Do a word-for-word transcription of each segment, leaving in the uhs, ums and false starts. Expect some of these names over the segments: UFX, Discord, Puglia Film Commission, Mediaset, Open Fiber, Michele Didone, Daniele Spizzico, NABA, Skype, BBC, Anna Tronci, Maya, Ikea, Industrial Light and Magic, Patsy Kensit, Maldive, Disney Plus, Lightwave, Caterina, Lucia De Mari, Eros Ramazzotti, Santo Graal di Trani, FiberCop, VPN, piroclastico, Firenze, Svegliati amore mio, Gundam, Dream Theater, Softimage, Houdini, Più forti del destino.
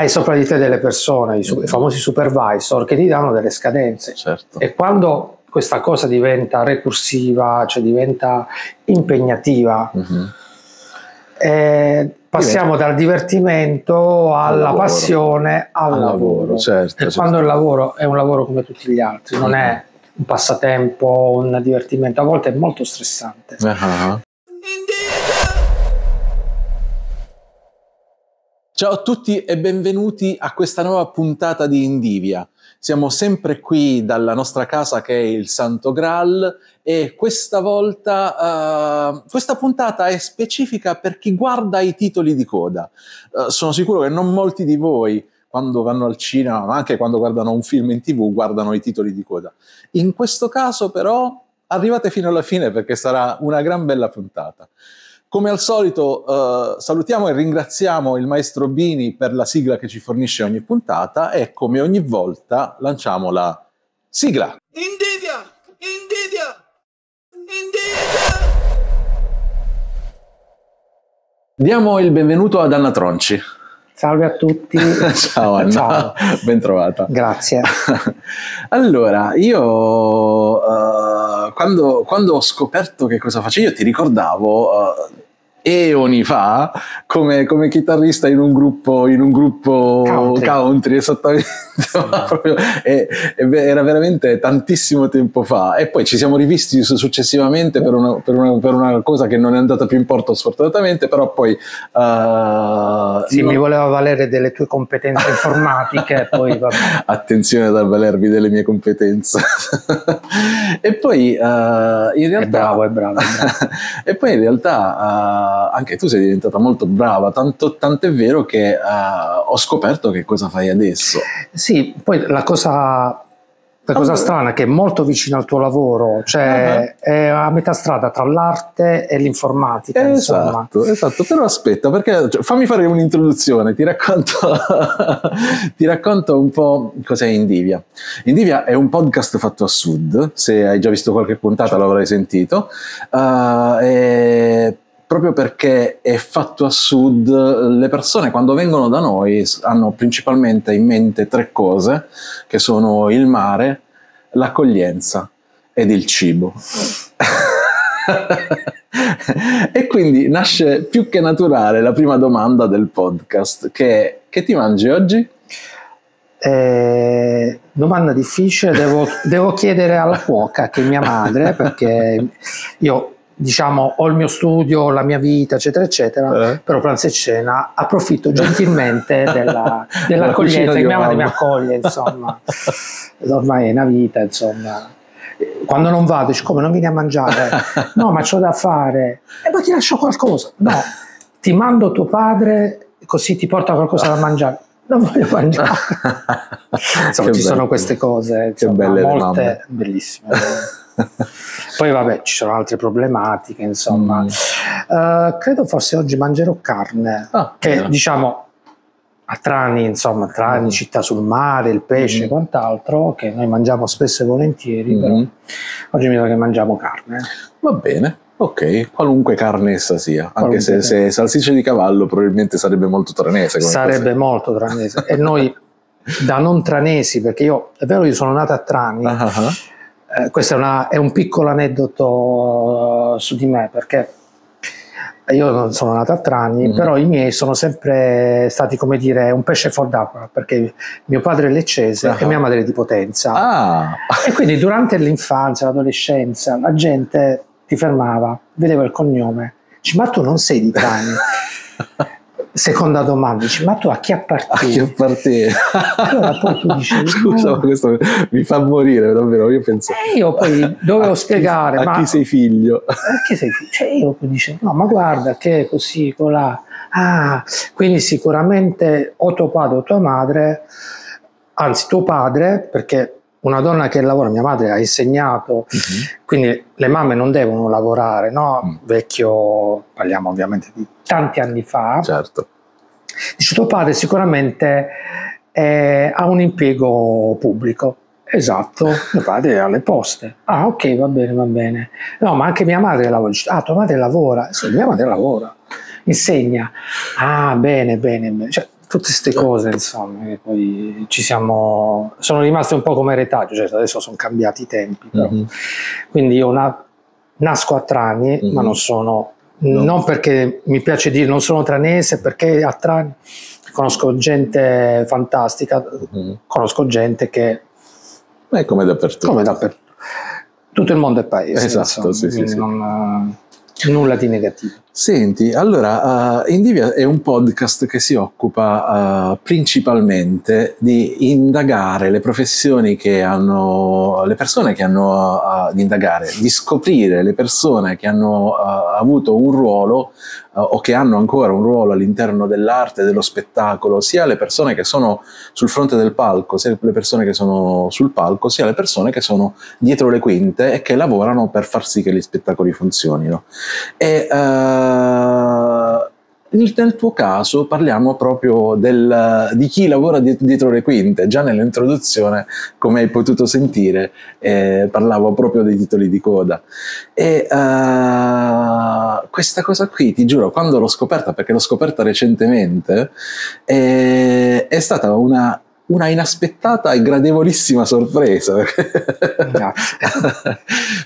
hai sopra di te delle persone, i, su- i famosi supervisor, che ti danno delle scadenze. Certo. E quando questa cosa diventa recursiva, cioè diventa impegnativa, mm-hmm. eh, passiamo diventa. dal divertimento alla al passione al, al lavoro. lavoro. Certo, e certo. quando il lavoro è un lavoro come tutti gli altri, mm-hmm. non è un passatempo, un divertimento, a volte è molto stressante. Uh-huh. Ciao a tutti e benvenuti a questa nuova puntata di Indivia. Siamo sempre qui dalla nostra casa che è il Santo Graal e questa volta uh, questa puntata è specifica per chi guarda i titoli di coda. Uh, sono sicuro che non molti di voi, quando vanno al cinema, ma anche quando guardano un film in tv, guardano i titoli di coda. In questo caso però arrivate fino alla fine perché sarà una gran bella puntata. Come al solito eh, salutiamo e ringraziamo il maestro Bini per la sigla che ci fornisce ogni puntata e come ogni volta lanciamo la sigla. Indivia! Indivia! Indivia! Diamo il benvenuto ad Anna Tronci. Salve a tutti. Ciao Anna, Ciao. ben trovata. Grazie. Allora, io uh, quando, quando ho scoperto che cosa facevi, io ti ricordavo uh, eoni fa come, come chitarrista in un gruppo, in un gruppo country. country esattamente. Sì. Proprio, e, e era veramente tantissimo tempo fa. E poi ci siamo rivisti successivamente per una, per una, per una cosa che non è andata più in porto, sfortunatamente. Però poi uh, sì, non... mi voleva valere delle tue competenze informatiche. Poi, vabbè. Attenzione ad avvalervi delle mie competenze. E poi uh, in realtà. È bravo, è bravo. È bravo. E poi in realtà. Uh, anche tu sei diventata molto brava, tanto, tanto è vero che uh, ho scoperto che cosa fai adesso. Sì, poi la cosa, la cosa strana è che è molto vicino al tuo lavoro, cioè uh-huh. è a metà strada tra l'arte e l'informatica. Esatto, esatto. Però aspetta, perché cioè, fammi fare un'introduzione, ti racconto, ti racconto un po' cos'è Indivia. Indivia è un podcast fatto a Sud, se hai già visto qualche puntata certo. l'avrai sentito, uh, e proprio perché è fatto a Sud, le persone quando vengono da noi hanno principalmente in mente tre cose, che sono il mare, l'accoglienza ed il cibo. E quindi nasce più che naturale la prima domanda del podcast, che è, che ti mangi oggi? Eh, domanda difficile, devo, devo chiedere alla cuoca, che è mia madre, perché io... diciamo ho il mio studio, la mia vita eccetera eccetera, eh. però pranzo e cena approfitto gentilmente della, dell'accoglienza che mia mamma mi accoglie, insomma ormai è una vita, insomma quando non vado dici come non vieni a mangiare? No ma c'ho da fare. Eh, ma ti lascio qualcosa. No, ti mando tuo padre così ti porta qualcosa da mangiare. Non voglio mangiare. Insomma, ci bello. sono queste cose, insomma, che belle, molte bellissime. Poi vabbè ci sono altre problematiche insomma. mm. uh, credo forse oggi mangerò carne, ah, che no. diciamo a Trani insomma Trani mm. città sul mare, il pesce e mm. quant'altro che noi mangiamo spesso e volentieri, mm. però oggi mi sa che mangiamo carne. Va bene, ok, qualunque carne essa sia, qualunque anche se, se salsiccia di cavallo probabilmente sarebbe molto tranese come sarebbe cosa. molto tranese e noi da non tranesi, perché io è vero io sono nato a Trani. uh-huh. Eh, questo è, una, è un piccolo aneddoto uh, su di me, perché io non sono nato a Trani, mm-hmm. però i miei sono sempre stati, come dire, un pesce fuor d'acqua, perché mio padre è leccese uh-huh. e mia madre è di Potenza. Ah. E quindi durante l'infanzia, l'adolescenza, la gente ti fermava, vedeva il cognome, dice ma tu non sei di Trani? Seconda domanda, dici, ma tu a chi appartieni? A chi appartieni? Allora poi tu dici, scusa, no. ma questo mi fa morire davvero, io penso. E io poi dovevo a spiegare, chi, ma a chi sei figlio? A chi sei figlio? Cioè io poi dice, no, ma guarda che così, colà. Ah, quindi sicuramente o tuo padre o tua madre, anzi tuo padre, perché una donna che lavora, mia madre ha insegnato, uh-huh. quindi le mamme non devono lavorare, no? Mm. Vecchio, parliamo ovviamente di tanti anni fa. Certo. Dice tuo padre sicuramente eh, ha un impiego pubblico. Esatto, mio padre era alle poste. Ah ok, va bene, va bene. No, ma anche mia madre lavora. Ah, tua madre lavora? Sì, mia madre lavora, insegna. Ah, bene, bene, bene. Cioè, tutte queste cose, insomma, che poi ci siamo, sono rimaste un po' come retaggio, certo, adesso sono cambiati i tempi, però. Mm-hmm. Quindi io na, nasco a Trani, mm-hmm. ma non sono, no. non perché mi piace dire, non sono tranese, perché a Trani conosco gente fantastica, mm-hmm. conosco gente che... È come dappertutto. Come dappertutto. Tutto il mondo è paese. Esatto, insomma, sì, sì, sì. Non, nulla di negativo. Senti, allora, uh, Indivia è un podcast che si occupa uh, principalmente di indagare le professioni che hanno, le persone che hanno, uh, di indagare, di scoprire le persone che hanno uh, avuto un ruolo uh, o che hanno ancora un ruolo all'interno dell'arte, dello spettacolo, sia le persone che sono sul fronte del palco, sia le persone che sono sul palco, sia le persone che sono dietro le quinte e che lavorano per far sì che gli spettacoli funzionino. E, uh, nel tuo caso parliamo proprio del, di chi lavora dietro le quinte. Già nell'introduzione, come hai potuto sentire, eh, parlavo proprio dei titoli di coda e uh, questa cosa qui, ti giuro, quando l'ho scoperta, perché l'ho scoperta recentemente, eh, è stata una Una inaspettata e gradevolissima sorpresa.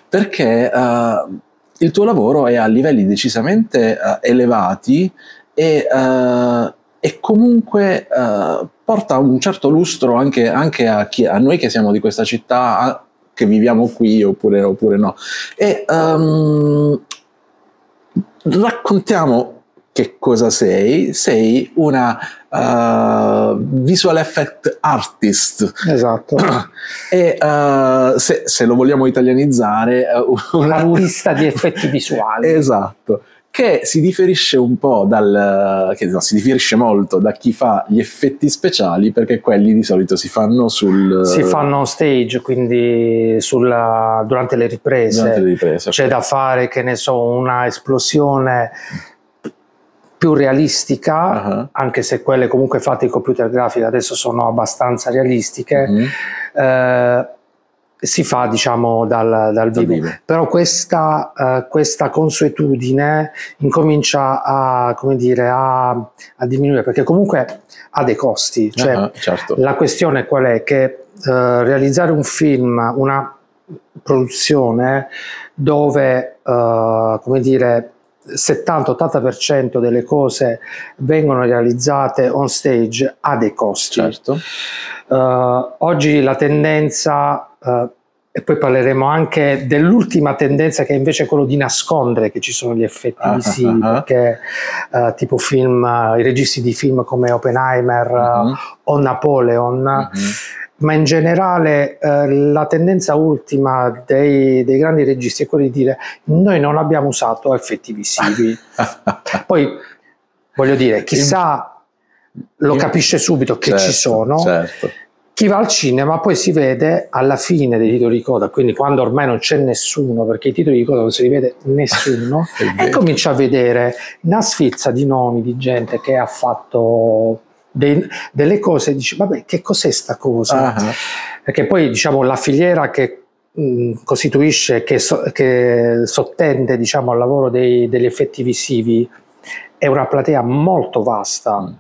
Perché uh, il tuo lavoro è a livelli decisamente uh, elevati e, uh, e comunque uh, porta un certo lustro anche, anche a, chi, a noi che siamo di questa città, a, che viviamo qui oppure, oppure no. E um, raccontiamo che cosa sei. Sei una uh, visual effect artist. Esatto. E uh, se, se lo vogliamo italianizzare, uh, un artista di effetti visuali. Esatto. Che si differisce un po' dal... che no, si differisce molto da chi fa gli effetti speciali, perché quelli di solito si fanno sul... Si fanno on stage, quindi sulla, durante le riprese. Durante le riprese. C'è okay. da fare, che ne so, una esplosione... più realistica, uh-huh. anche se quelle comunque fatte in computer grafica adesso sono abbastanza realistiche, uh-huh. eh, si fa, diciamo, dal, dal vivo. vivo. Però questa, eh, questa consuetudine incomincia a, come dire, a, a diminuire, perché comunque ha dei costi. Cioè, uh-huh, certo. La questione qual è? Che eh, realizzare un film, una produzione dove, eh, come dire, settanta ottanta per cento delle cose vengono realizzate on stage a dei costi. Certo. Uh, oggi la tendenza, uh, e poi parleremo anche dell'ultima tendenza, che è invece quello di nascondere che ci sono gli effetti visivi, uh-huh. perché uh, tipo film, uh, i registi di film come Oppenheimer uh-huh. uh, o Napoleon, uh-huh. ma in generale uh, la tendenza ultima dei, dei grandi registi è quella di dire: noi non abbiamo usato effetti visivi. Poi voglio dire, chissà, lo capisce subito che certo, ci sono. Certo. Chi va al cinema poi si vede alla fine dei titoli di coda, quindi quando ormai non c'è nessuno, perché i titoli di coda non si vede nessuno, e comincia a vedere una sfilza di nomi di gente che ha fatto dei, delle cose e dice: vabbè, che cos'è sta cosa? Uh-huh. Perché poi, diciamo, la filiera che mh, costituisce, che, so, che sottende, diciamo, al lavoro dei, degli effetti visivi è una platea molto vasta. Mm.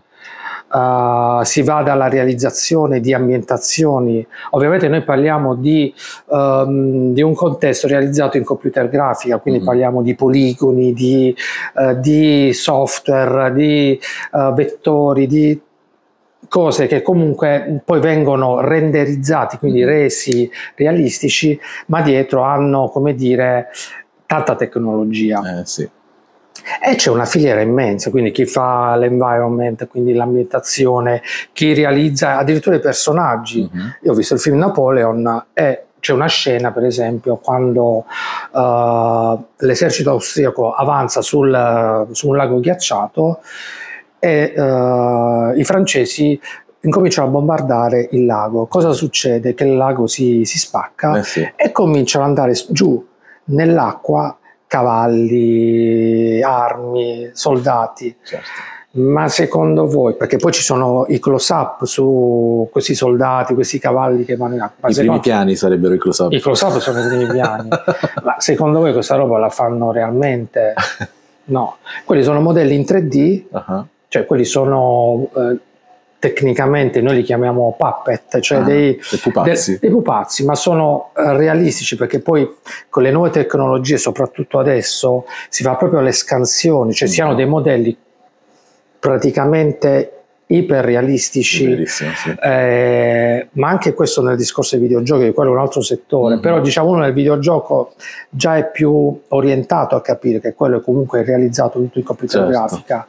Uh, si va dalla realizzazione di ambientazioni, ovviamente noi parliamo di, um, di un contesto realizzato in computer grafica, quindi mm. parliamo di poligoni, di, uh, di software, di uh, vettori, di cose che comunque poi vengono renderizzati, quindi resi realistici, ma dietro hanno, come dire, tanta tecnologia. Eh, sì. E c'è una filiera immensa, quindi chi fa l'environment, quindi l'ambientazione, chi realizza addirittura i personaggi. Mm-hmm. Io ho visto il film Napoleon e c'è una scena, per esempio, quando uh, l'esercito austriaco avanza sul, su un lago ghiacciato e uh, i francesi incominciano a bombardare il lago. Cosa succede? Che il lago si, si spacca eh sì. e cominciano ad andare giù nell'acqua cavalli, armi, soldati. Certo. Ma secondo voi, perché poi ci sono i close-up su questi soldati, questi cavalli che vanno in acqua. I secondo, primi piani sarebbero i close-up. I close-up sono i primi piani. Ma secondo voi questa roba la fanno realmente? No. Quelli sono modelli in tre D, uh-huh. cioè quelli sono eh, tecnicamente noi li chiamiamo puppet, cioè ah, dei, dei, pupazzi. De, dei pupazzi, ma sono realistici, perché poi con le nuove tecnologie, soprattutto adesso, si fa proprio alle scansioni, cioè mm. si hanno dei modelli praticamente iperrealistici, sì. eh, ma anche questo nel discorso dei videogiochi, quello è un altro settore, mm. però diciamo uno nel videogioco già è più orientato a capire che quello è comunque realizzato tutto in computer certo. grafica.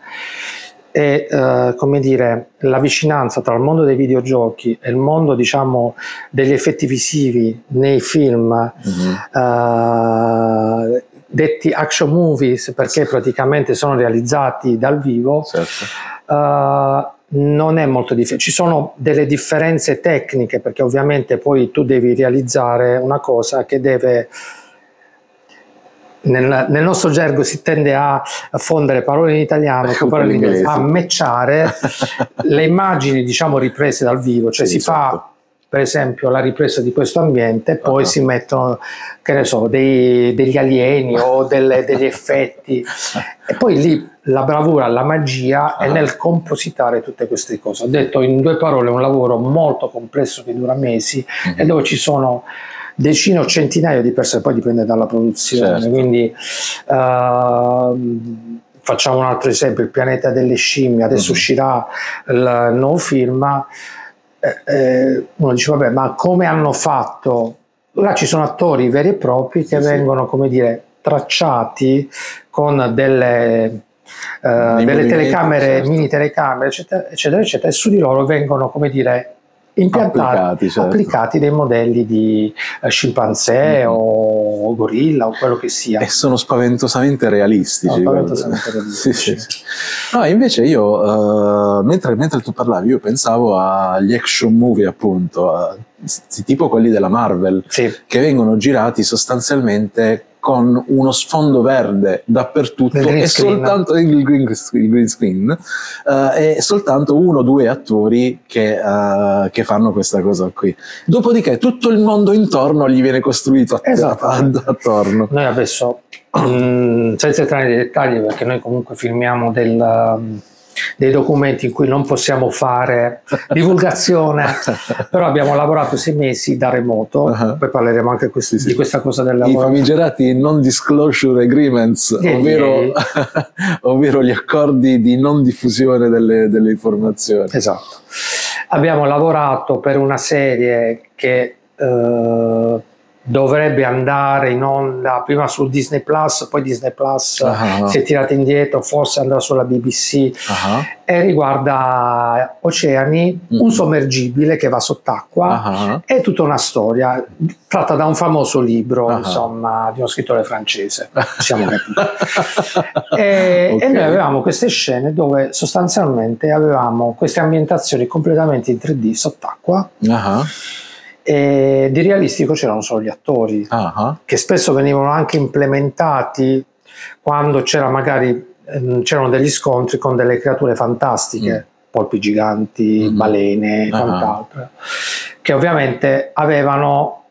E eh, come dire, la vicinanza tra il mondo dei videogiochi e il mondo, diciamo, degli effetti visivi nei film, mm-hmm. eh, detti action movies, perché sì. praticamente sono realizzati dal vivo, certo. eh, non è molto difficile. Ci sono delle differenze tecniche, perché ovviamente poi tu devi realizzare una cosa che deve... Nel, nel nostro gergo si tende a fondere parole in italiano con parole in inglese, a matchare le immagini, diciamo, riprese dal vivo, cioè sì, si certo. fa per esempio la ripresa di questo ambiente e poi uh-huh. si mettono, che ne so, dei, degli alieni o delle, degli effetti, e poi lì la bravura, la magia è nel compositare tutte queste cose. Ho detto in due parole, un lavoro molto complesso che dura mesi uh-huh. e dove ci sono decine o centinaia di persone, poi dipende dalla produzione, certo. quindi uh, facciamo un altro esempio, Il pianeta delle scimmie, adesso uh-huh. uscirà il nuovo film, eh, eh, uno dice vabbè, ma come hanno fatto? Là ci sono attori veri e propri che sì, vengono sì. come dire tracciati con delle, uh, delle telecamere, certo. mini telecamere eccetera, eccetera eccetera, e su di loro vengono, come dire, impiantati, applicati, certo. applicati dei modelli di eh, scimpanzé mm-hmm. o, o gorilla o quello che sia, e sono spaventosamente realistici, no, spaventosamente realistici. Sì, sì. No, invece io uh, mentre, mentre tu parlavi io pensavo agli action movie, appunto, a, tipo quelli della Marvel sì. che vengono girati sostanzialmente con uno sfondo verde dappertutto e soltanto il green, il green screen uh, e soltanto uno o due attori che, uh, che fanno questa cosa qui. Dopodiché tutto il mondo intorno gli viene costruito att esatto. attorno. Noi adesso, um, senza entrare nei dettagli, perché noi comunque filmiamo del... Um, dei documenti in cui non possiamo fare divulgazione, però abbiamo lavorato sei mesi da remoto, uh-huh. poi parleremo anche questi, sì, di questa cosa del lavoro. I famigerati non disclosure agreements, yeah, ovvero, yeah. ovvero gli accordi di non diffusione delle, delle informazioni. Esatto. Abbiamo lavorato per una serie che eh, dovrebbe andare in onda prima su Disney Plus, poi Disney Plus uh-huh. si è tirato indietro, forse andrà sulla B B C uh-huh. e riguarda oceani, uh-huh. un sommergibile che va sott'acqua, uh-huh. è tutta una storia tratta da un famoso libro uh-huh. insomma, di uno scrittore francese, possiamo capire. e, okay. e noi avevamo queste scene dove sostanzialmente avevamo queste ambientazioni completamente in tre D sott'acqua uh-huh. e di realistico c'erano solo gli attori uh-huh. che spesso venivano anche implementati quando c'era magari ehm, c'erano degli scontri con delle creature fantastiche, mm. polpi giganti, mm. balene, uh-huh. quant'altro, che ovviamente avevano,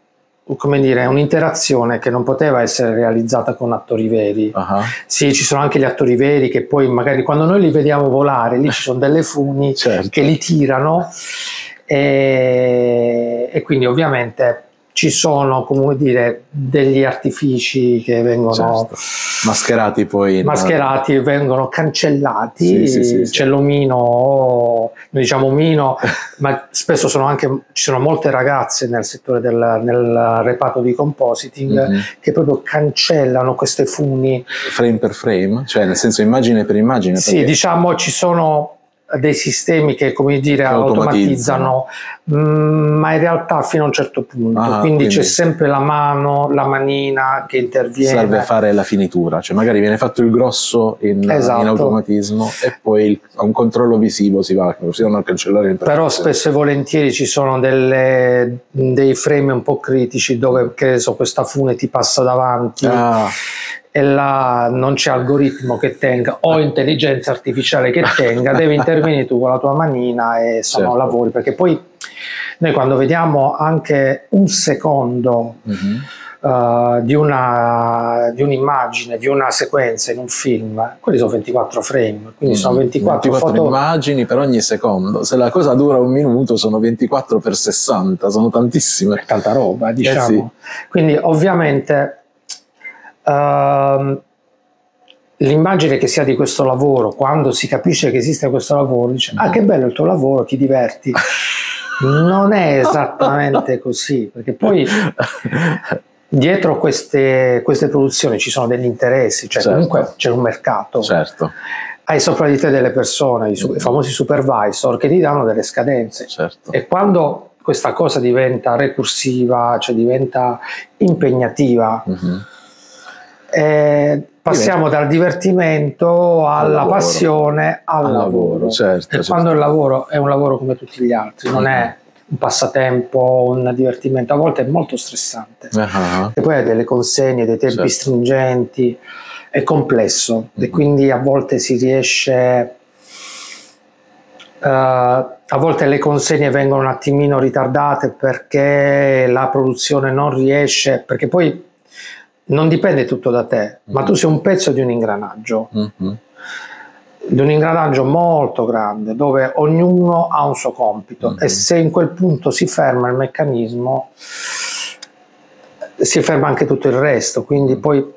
come dire, un'interazione che non poteva essere realizzata con attori veri. Uh-huh. Sì, ci sono anche gli attori veri che poi magari quando noi li vediamo volare, lì ci sono delle funi certo. che li tirano. E, e quindi ovviamente ci sono, come dire, degli artifici che vengono certo. mascherati, poi mascherati, no? vengono cancellati, sì, sì, sì, c'è sì. l'omino, noi diciamo omino, ma spesso sono anche, ci sono molte ragazze nel settore del nel reparto di compositing mm-hmm. che proprio cancellano queste funi frame per frame, cioè nel senso immagine per immagine, sì, perché... diciamo ci sono dei sistemi che, come dire, automatizzano, automatizzano, ma in realtà fino a un certo punto, ah, quindi c'è sempre la mano, la manina che interviene, serve a fare la finitura, cioè magari viene fatto il grosso in, esatto. in automatismo e poi a un controllo visivo si va, si vanno a cancellare, però spesso e volentieri ci sono delle, dei frame un po' critici dove, che so, questa fune ti passa davanti ah. e là non c'è algoritmo che tenga o intelligenza artificiale che tenga, devi intervenire tu con la tua manina e sono certo. lavori, perché poi noi quando vediamo anche un secondo mm-hmm. uh, di un'immagine, di, un di una sequenza in un film, quelli sono ventiquattro frame, quindi mm, sono ventiquattro, ventiquattro foto... immagini per ogni secondo. Se la cosa dura un minuto sono ventiquattro per sessanta, sono tantissime. È tanta roba, diciamo. Eh sì. Quindi ovviamente uh, l'immagine che si ha di questo lavoro, quando si capisce che esiste questo lavoro, dice: ah, che bello il tuo lavoro, ti diverti. Non è esattamente così, perché poi dietro queste, queste produzioni ci sono degli interessi, cioè certo. Comunque c'è un mercato, certo. Hai sopra di te delle persone, i, i famosi supervisor, che ti danno delle scadenze, certo. E quando questa cosa diventa recursiva, cioè diventa impegnativa, mm-hmm. eh, passiamo dal divertimento alla al passione al, al lavoro, lavoro. Certo, e certo. Quando il lavoro è un lavoro come tutti gli altri, non uh-huh. è un passatempo, un divertimento, a volte è molto stressante, uh-huh. e poi ha delle consegne, dei tempi certo. stringenti, è complesso, uh-huh. e quindi a volte si riesce, uh, a volte le consegne vengono un attimino ritardate perché la produzione non riesce, perché poi non dipende tutto da te, ma tu sei un pezzo di un ingranaggio, mm-hmm. di un ingranaggio molto grande, dove ognuno ha un suo compito, mm-hmm. e se in quel punto si ferma il meccanismo, si ferma anche tutto il resto, quindi mm-hmm. poi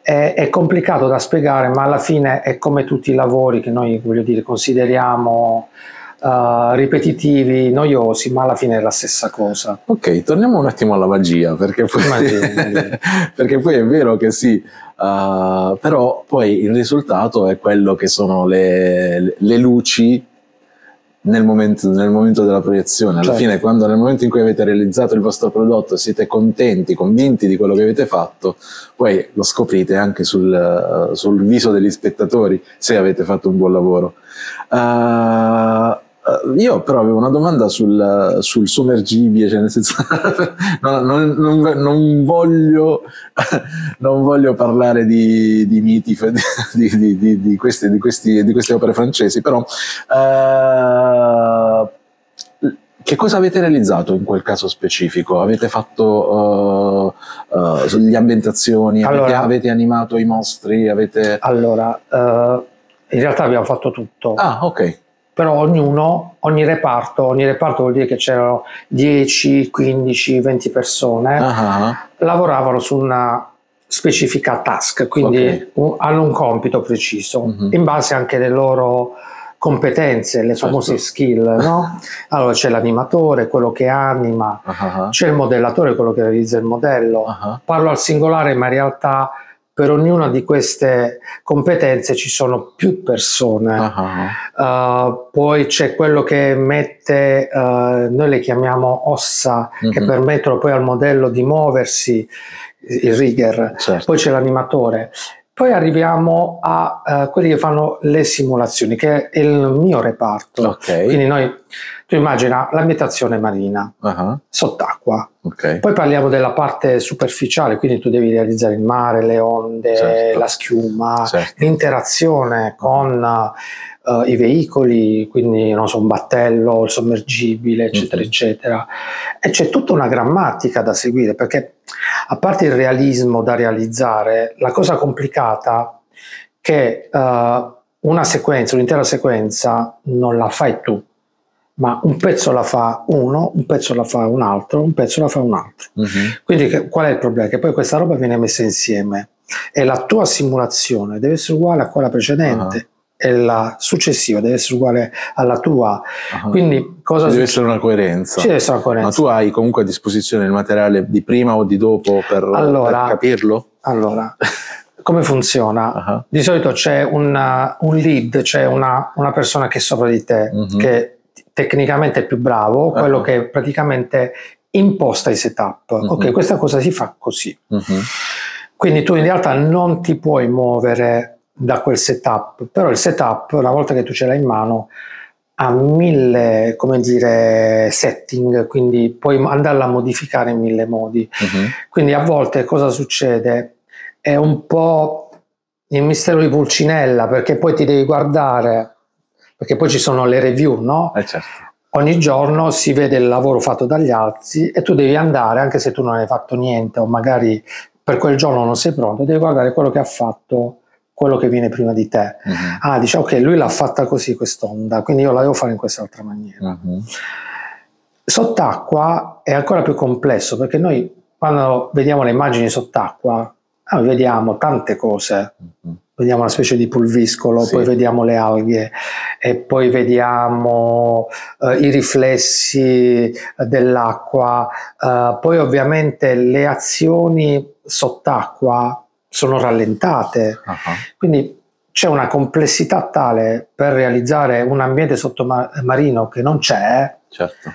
è, è complicato da spiegare, ma alla fine è come tutti i lavori che noi, voglio dire, consideriamo Uh, ripetitivi, noiosi, ma alla fine è la stessa cosa. Ok, torniamo un attimo alla magia, perché poi, magia, perché poi è vero che sì, uh, però poi il risultato è quello che sono le, le luci nel momento, nel momento della proiezione. Alla certo. fine, quando nel momento in cui avete realizzato il vostro prodotto siete contenti, convinti di quello che avete fatto, poi lo scoprite anche sul, uh, sul viso degli spettatori se avete fatto un buon lavoro. Uh, Io però avevo una domanda sul, sul sommergibile, cioè nel senso non, non, non, non, voglio, non voglio parlare di, di miti di, di, di, di, queste, di, questi, di queste opere francesi, però uh, che cosa avete realizzato in quel caso specifico? Avete fatto uh, uh, le ambientazioni, allora, avete, avete animato i mostri? Avete... Allora, uh, in realtà abbiamo fatto tutto. Ah, ok. Però ognuno, ogni reparto, ogni reparto vuol dire che c'erano dieci, quindici, venti persone, uh-huh. lavoravano su una specifica task, quindi okay. un, hanno un compito preciso, uh-huh. in base anche alle loro competenze, le famose certo. skill, no? Allora c'è l'animatore, quello che anima, uh-huh. c'è il modellatore, quello che realizza il modello, uh-huh. parlo al singolare, ma in realtà per ognuna di queste competenze ci sono più persone, uh-huh. uh, poi c'è quello che mette, uh, noi le chiamiamo ossa, uh-huh. che permettono poi al modello di muoversi, il rigger, certo. poi c'è l'animatore, poi arriviamo a uh, quelli che fanno le simulazioni, che è il mio reparto, okay. quindi noi... Tu immagina l'ambientazione marina, uh-huh. sott'acqua, okay. poi parliamo della parte superficiale, quindi tu devi realizzare il mare, le onde, certo. la schiuma, certo. l'interazione con uh, i veicoli, quindi non so, un battello, il sommergibile, eccetera, uh-huh. eccetera. E c'è tutta una grammatica da seguire, perché a parte il realismo da realizzare, la cosa complicata è che uh, una sequenza, un'intera sequenza non la fai tu, ma un pezzo la fa uno, un pezzo la fa un altro, un pezzo la fa un altro. Mm-hmm. Quindi che, qual è il problema? Che poi questa roba viene messa insieme e la tua simulazione deve essere uguale a quella precedente uh-huh. e la successiva deve essere uguale alla tua. Uh-huh. Quindi cosa ci deve essere una coerenza. Ci deve essere una coerenza. Ma tu hai comunque a disposizione il materiale di prima o di dopo per, allora, per capirlo? Allora... Come funziona? Uh-huh. Di solito c'è un lead, c'è una, una persona che è sopra di te, uh-huh. che tecnicamente è più bravo, quello uh-huh. che praticamente imposta i setup. Uh-huh. Ok, questa cosa si fa così. Uh-huh. Quindi tu in realtà non ti puoi muovere da quel setup, però il setup, una volta che tu ce l'hai in mano, ha mille, come dire, setting, quindi puoi andarla a modificare in mille modi. Uh-huh. Quindi a volte cosa succede? È un po' il mistero di Pulcinella, perché poi ti devi guardare, perché poi ci sono le review, no? Eh certo. ogni giorno si vede il lavoro fatto dagli altri e tu devi andare, anche se tu non hai fatto niente o magari per quel giorno non sei pronto, devi guardare quello che ha fatto quello che viene prima di te. Uh-huh. Ah, dice ok, lui l'ha fatta così quest'onda, quindi io la devo fare in quest'altra maniera. Uh-huh. Sott'acqua è ancora più complesso, perché noi quando vediamo le immagini sott'acqua, ah, vediamo tante cose. Uh-huh. Vediamo una specie di pulviscolo, sì. Poi vediamo le alghe e poi vediamo eh, i riflessi dell'acqua, eh, poi ovviamente le azioni sott'acqua sono rallentate, uh-huh. Quindi c'è una complessità tale per realizzare un ambiente sottomarino che non c'è, certo.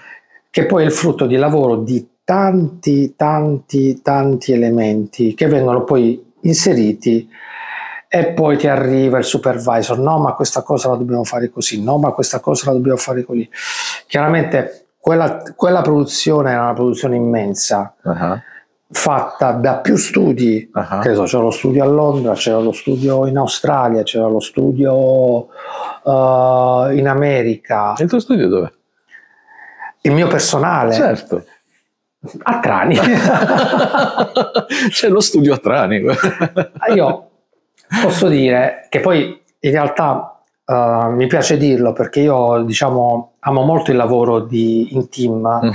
Che poi è il frutto di lavoro di tanti, tanti, tanti elementi che vengono poi inseriti. E poi ti arriva il supervisor, no ma questa cosa la dobbiamo fare così, no ma questa cosa la dobbiamo fare così. Chiaramente quella, quella produzione era una produzione immensa, uh-huh. Fatta da più studi, uh-huh. Che so, c'era lo studio a Londra, c'era lo studio in Australia, c'era lo studio uh, in America. Il tuo studio dov'è? Il mio personale? Certo. A Trani. C'è lo studio a Trani. Io posso dire che poi in realtà uh, mi piace dirlo, perché io diciamo amo molto il lavoro di, in team. Uh-huh.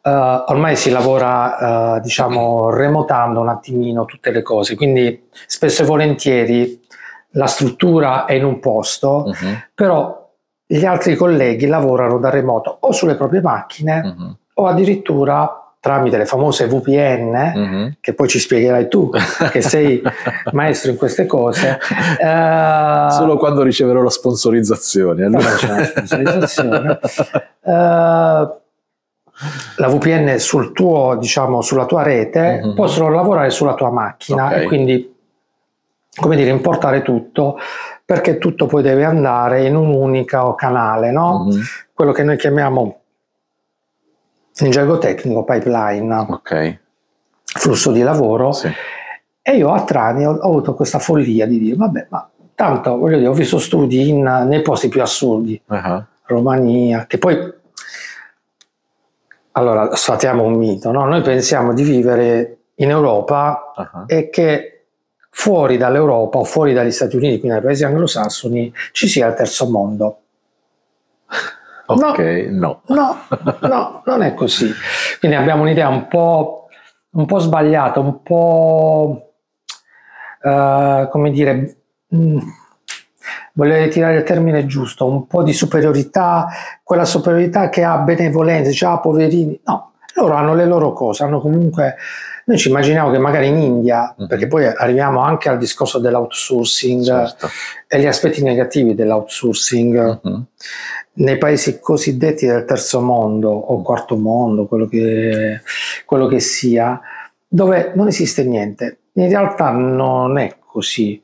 Uh, ormai si lavora uh, diciamo remotando un attimino tutte le cose, quindi spesso e volentieri la struttura è in un posto, uh-huh. Però gli altri colleghi lavorano da remoto o sulle proprie macchine, uh-huh. O addirittura tramite le famose V P N, mm-hmm. Che poi ci spiegherai tu, che sei maestro in queste cose. Uh, Solo quando riceverò la sponsorizzazione. Allora c'è una sponsorizzazione. Uh, la V P N sul tuo, diciamo, sulla tua rete, mm-hmm. Possono lavorare sulla tua macchina, okay. E quindi, come dire, importare tutto, perché tutto poi deve andare in un unico canale, no? Mm-hmm. Quello che noi chiamiamo in gergo tecnico pipeline, okay. Flusso di lavoro, sì. E io a Trani ho, ho avuto questa follia di dire vabbè, ma tanto voglio dire, ho visto studi in, nei posti più assurdi, uh-huh. Romania, che poi allora sfatiamo un mito, no? Noi pensiamo di vivere in Europa, uh-huh. E che fuori dall'Europa o fuori dagli Stati Uniti, quindi dai paesi anglosassoni, ci sia il terzo mondo. Ok, no. No, no, no, non è così. Quindi abbiamo un'idea un po', un po' sbagliata, un po', uh, come dire, mh, volevo tirare il termine giusto, un po' di superiorità, quella superiorità che ha benevolenza, cioè ah, poverini, no, loro hanno le loro cose, hanno comunque, noi ci immaginiamo che magari in India, mm. Perché poi arriviamo anche al discorso dell'outsourcing, certo. E gli aspetti negativi dell'outsourcing, mm-hmm. Nei paesi cosiddetti del terzo mondo o quarto mondo, quello che, quello che sia, dove non esiste niente. In realtà non è così.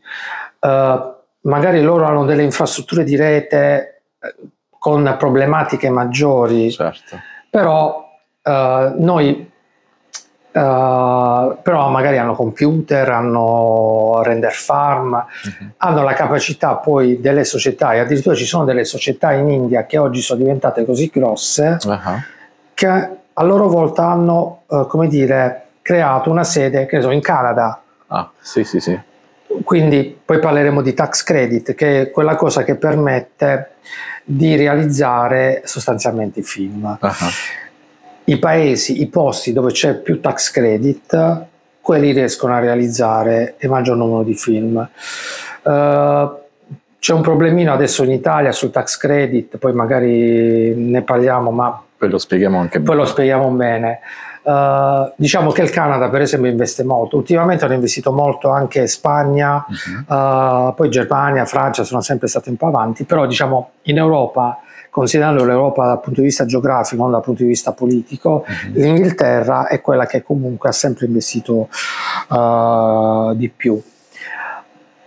Uh, magari loro hanno delle infrastrutture di rete con problematiche maggiori, certo. Però uh, noi Uh, però magari hanno computer, hanno render farm, uh-huh. Hanno la capacità poi delle società, e addirittura ci sono delle società in India che oggi sono diventate così grosse, uh-huh. Che a loro volta hanno uh, come dire, creato una sede che so, in Canada. Ah, sì, sì, sì. Quindi poi parleremo di tax credit, che è quella cosa che permette di realizzare sostanzialmente i film. Uh-huh. I paesi, i posti dove c'è più tax credit, quelli riescono a realizzare il maggior numero di film. Uh, c'è un problemino adesso in Italia sul tax credit, poi magari ne parliamo, ma poi lo spieghiamo anche bene. Poi lo spieghiamo bene. Uh, diciamo che il Canada per esempio investe molto, ultimamente hanno investito molto anche Spagna, uh-huh. uh, poi Germania, Francia sono sempre state un po' avanti, però diciamo in Europa, considerando l'Europa dal punto di vista geografico, non dal punto di vista politico, uh-huh. L'Inghilterra è quella che comunque ha sempre investito uh, di più.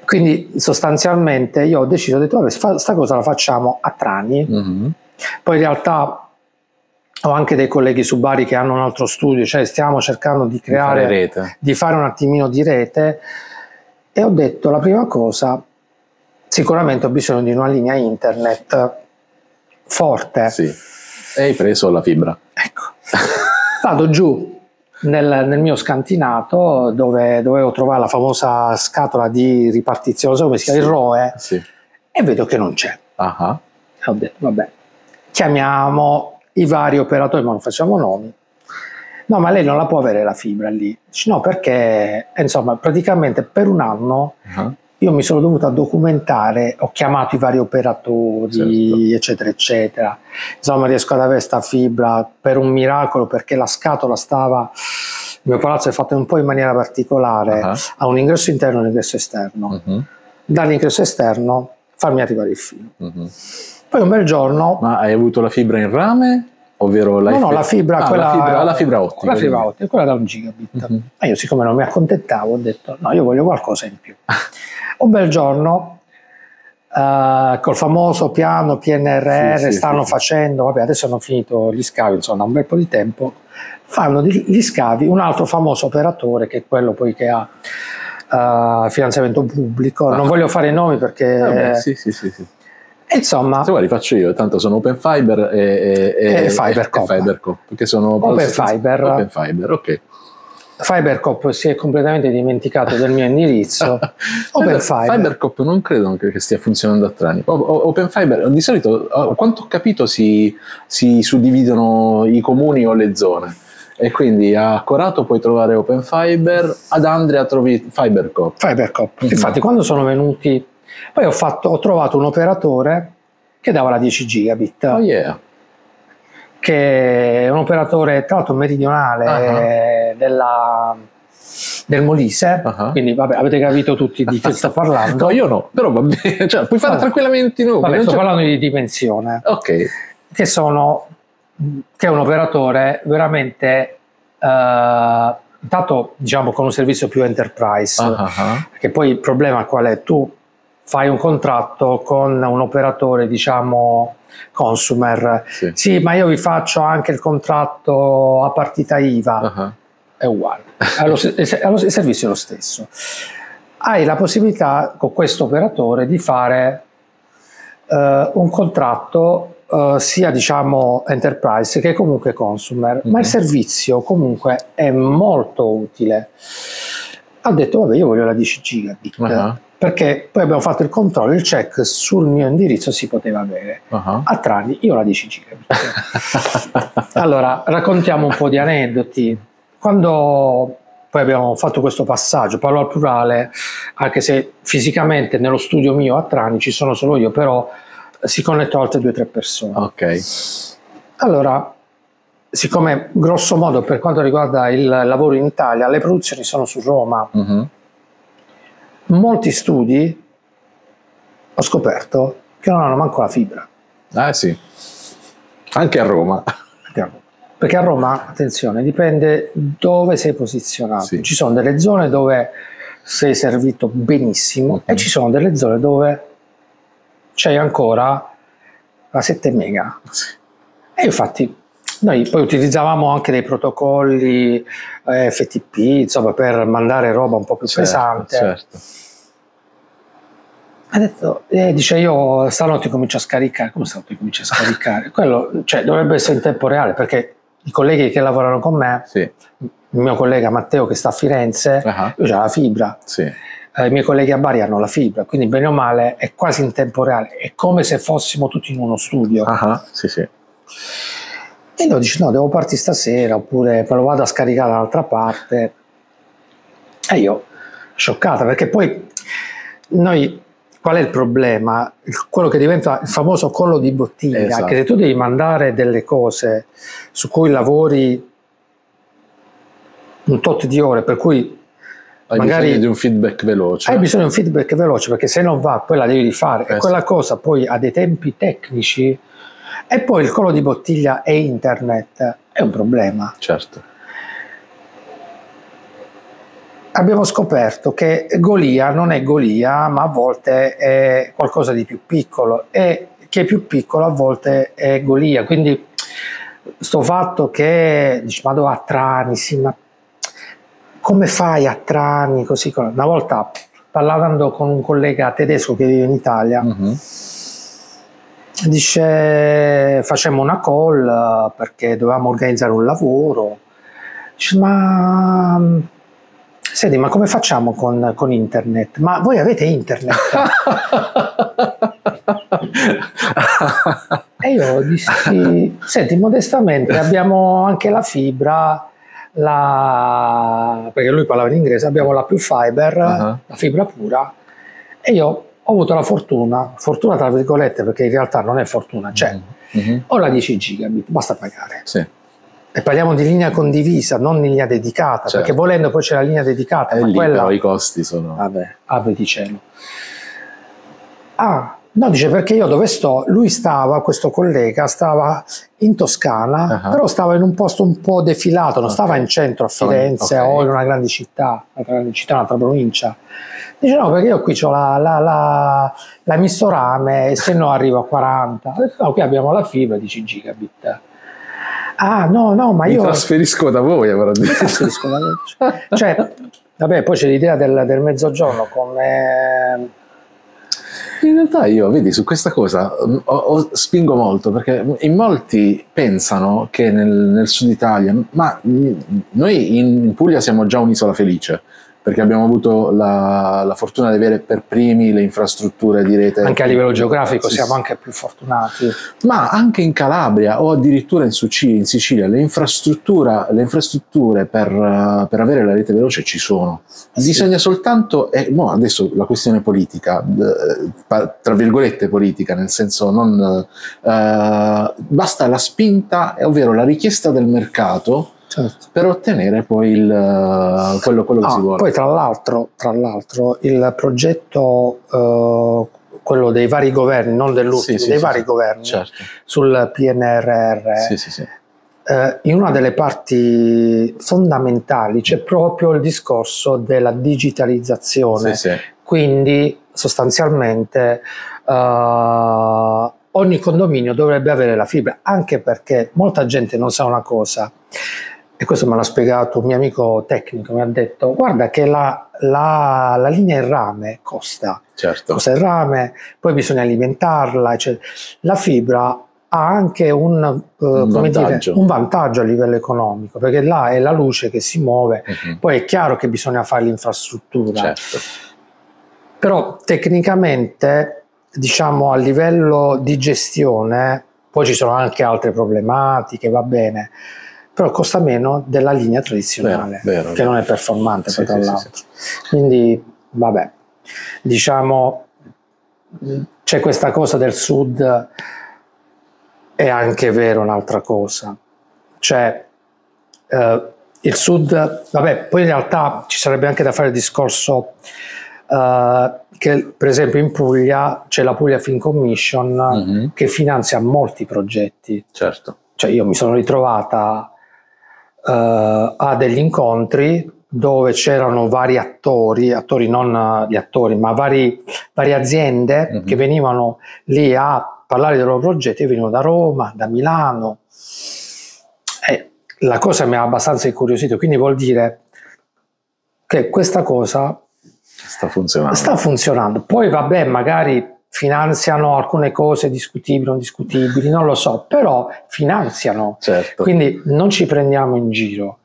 Quindi sostanzialmente io ho deciso, ho detto vabbè, sta cosa la facciamo a Trani, uh-huh. Poi in realtà ho anche dei colleghi su Bari che hanno un altro studio, cioè stiamo cercando di creare, di fare rete. Di fare un attimino di rete, e ho detto la prima cosa, sicuramente ho bisogno di una linea internet forte, sì. e hai preso la fibra. Ecco, vado giù Nel, nel mio scantinato dove dovevo trovare la famosa scatola di ripartizione, come si chiama, il R O E, sì. E vedo che non c'è. Uh-huh. Ho detto vabbè, chiamiamo i vari operatori, ma non facciamo nomi. No, ma lei non la può avere la fibra lì. Dice, no, perché insomma praticamente per un anno uh-huh. io mi sono dovuta documentare, ho chiamato i vari operatori, certo. eccetera, eccetera. Insomma, riesco ad avere sta fibra per un miracolo, perché la scatola stava, il mio palazzo è fatto un po' in maniera particolare, uh-huh. ha un ingresso interno e un ingresso esterno. Uh-huh. Dall'ingresso esterno farmi arrivare il filo. Uh-huh. Poi un bel giorno... Ma hai avuto la fibra in rame? Ovvero la no, no, la fibra, ah, quella, la fibra, la fibra ottica. La fibra ottica, quella da un gigabit. Uh-huh. Ma io siccome non mi accontentavo ho detto no, io voglio qualcosa in più. Un bel giorno, eh, col famoso piano P N R R, sì, stanno sì, facendo, vabbè, adesso hanno finito gli scavi, insomma, da un bel po' di tempo, fanno gli scavi un altro famoso operatore, che è quello poi che ha eh, finanziamento pubblico, ah. non voglio fare i nomi perché... Vabbè, sì, sì, sì, sì. Insomma... Se vuoi li faccio io, tanto sono Open Fiber e, e, e FiberCop, FiberCop perché sono Open Fiber. Open Fiber, ok. FiberCop si è completamente dimenticato del mio indirizzo. Open Fiber. FiberCop non credo che stia funzionando a Trani. Open Fiber di solito, quanto ho capito, si, si suddividono i comuni o le zone, e quindi a Corato puoi trovare Open Fiber, ad Andria trovi FiberCop. FiberCop. Mm-hmm. Infatti quando sono venuti, poi ho, fatto, ho trovato un operatore che dava la dieci gigabit. Oh yeah. Che è un operatore tra l'altro meridionale uh-huh. della, del Molise, uh-huh. quindi vabbè, avete capito tutti di che sto parlando. No, io no, però va bene, cioè, puoi fare vabbè. tranquillamente noi. Vabbè, sto parlando di dimensione, okay. che, sono, che è un operatore veramente eh, intanto diciamo con un servizio più enterprise, uh-huh. che poi il problema qual è? Tu fai un contratto con un operatore, diciamo, consumer. Sì, sì, ma io vi faccio anche il contratto a partita I V A. Uh-huh. È uguale. Allo, il servizio è lo stesso. Hai la possibilità con questo operatore di fare eh, un contratto eh, sia, diciamo, enterprise che comunque consumer. Uh-huh. Ma il servizio comunque è molto utile. Ha detto, vabbè, io voglio la dieci gigabit. Uh-huh. Perché poi abbiamo fatto il controllo, il check sul mio indirizzo si poteva avere. Uh-huh. A Trani io la dieci gigabit. Allora, raccontiamo un po' di aneddoti. Quando poi abbiamo fatto questo passaggio, parlo al plurale, anche se fisicamente nello studio mio a Trani ci sono solo io, però si connettono altre due o tre persone. Ok. Allora, siccome grosso modo per quanto riguarda il lavoro in Italia, le produzioni sono su Roma, uh-huh. molti studi ho scoperto che non hanno manco la fibra. Ah sì, anche a Roma. Perché a Roma, attenzione, dipende dove sei posizionato. Sì. Ci sono delle zone dove sei servito benissimo, okay. e ci sono delle zone dove c'è ancora la sette mega. Sì. E infatti noi poi utilizzavamo anche dei protocolli eh, F T P, insomma, per mandare roba un po' più certo, pesante. Certo. Ha detto, eh, dice, io stanotte comincio a scaricare. Come stanotte comincio a scaricare? Quello, cioè, dovrebbe essere in tempo reale, perché i colleghi che lavorano con me, sì. il mio collega Matteo che sta a Firenze, uh-huh. io già ho la fibra. Sì. Eh, I miei colleghi a Bari hanno la fibra, quindi bene o male è quasi in tempo reale, è come se fossimo tutti in uno studio. Uh-huh. Sì, sì. E lui dice, no, devo partire stasera, oppure me lo vado a scaricare dall'altra parte. E io, scioccata, perché poi noi, qual è il problema? Quello che diventa il famoso collo di bottiglia, esatto. che se tu devi mandare delle cose su cui lavori un tot di ore, per cui hai magari bisogno di un feedback veloce. Hai bisogno di un feedback veloce, perché se non va, poi la devi rifare. Esatto. E quella cosa poi ha dei tempi tecnici. E poi il collo di bottiglia e internet è un problema. Certo. Abbiamo scoperto che Golia non è Golia, ma a volte è qualcosa di più piccolo, e che è più piccolo a volte è Golia. Quindi sto fatto che dici, ma dove a Trani, sì, ma come fai a Trani così? Una volta parlando con un collega tedesco che vive in Italia, mm-hmm. Dice, facemmo una call perché dovevamo organizzare un lavoro. Dice, ma senti, ma come facciamo con, con internet? Ma voi avete internet? E io dissi, senti, modestamente abbiamo anche la fibra, la... perché lui parlava in inglese, abbiamo la più fiber, uh-huh. la fibra pura. E io ho avuto la fortuna, fortuna tra virgolette, perché in realtà non è fortuna, cioè mm-hmm. ho la dieci gigabit, basta pagare. Sì. E parliamo di linea condivisa, non linea dedicata, certo. perché volendo poi c'è la linea dedicata, è ma lì, quella... però i costi sono... Vabbè, abbi di cielo. Ah, no, dice, perché io dove sto, lui stava, questo collega, stava in Toscana, uh-huh. però stava in un posto un po' defilato, non okay. stava in centro a Firenze okay. o in una grande città, una grande città, un'altra provincia. Dice, no, perché io qui ho la, la, la, la misorame, e se no arrivo a quaranta. No, qui abbiamo la fibra, dieci gigabit. Ah, no, no, ma mi io... Mi trasferisco da voi, avrò detto. Mi trasferisco da voi. Cioè, vabbè, poi c'è l'idea del, del mezzogiorno come... In realtà io, vedi, su questa cosa ho, ho, spingo molto, perché in molti pensano che nel, nel sud Italia... Ma noi in Puglia siamo già un'isola felice, perché abbiamo avuto la, la fortuna di avere per primi le infrastrutture di rete. Anche a livello geografico sì, siamo anche più fortunati. Ma anche in Calabria o addirittura in Sicilia, in Sicilia le, infrastrutture, le infrastrutture per, per avere la rete veloce ci sono. Bisogna sì. soltanto, eh, no, adesso la questione politica, tra virgolette politica, nel senso non... Eh, basta la spinta, ovvero la richiesta del mercato, certo. per ottenere poi il, quello, quello ah, che si vuole. Poi tra l'altro, tra l'altro il progetto, eh, quello dei vari governi, non dell'ultimo, sì, sì, dei sì, vari sì, governi, certo. sul P N R R, sì, sì, sì. Eh, in una delle parti fondamentali c'è proprio il discorso della digitalizzazione, sì, sì. quindi sostanzialmente eh, ogni condominio dovrebbe avere la fibra, anche perché molta gente non sa una cosa, e questo me l'ha spiegato un mio amico tecnico, mi ha detto, guarda che la, la, la linea in rame costa, certo. costa il rame, poi bisogna alimentarla, cioè, la fibra ha anche un, eh, un, come vantaggio. Dire, un vantaggio a livello economico, perché là è la luce che si muove, uh-huh. poi è chiaro che bisogna fare l'infrastruttura, certo. però tecnicamente, diciamo, a livello di gestione, poi ci sono anche altre problematiche, va bene, però costa meno della linea tradizionale, vero, vero, che vero. non è performante, sì, tra sì, l'altro. Sì, sì. Quindi, vabbè, diciamo, c'è questa cosa del sud, è anche vero un'altra cosa, cioè eh, il sud, vabbè, poi in realtà ci sarebbe anche da fare il discorso eh, che per esempio in Puglia c'è la Puglia Film Commission mm-hmm. che finanzia molti progetti. Certo. Cioè io mi sono ritrovata uh, a degli incontri dove c'erano vari attori, attori non gli attori, ma vari, varie aziende mm-hmm. che venivano lì a parlare dei loro progetti, io venivo da Roma, da Milano, e la cosa mi ha abbastanza incuriosito, quindi vuol dire che questa cosa sta funzionando. Sta funzionando. Poi vabbè, magari... finanziano alcune cose discutibili, non discutibili, non lo so, però finanziano, certo. quindi non ci prendiamo in giro.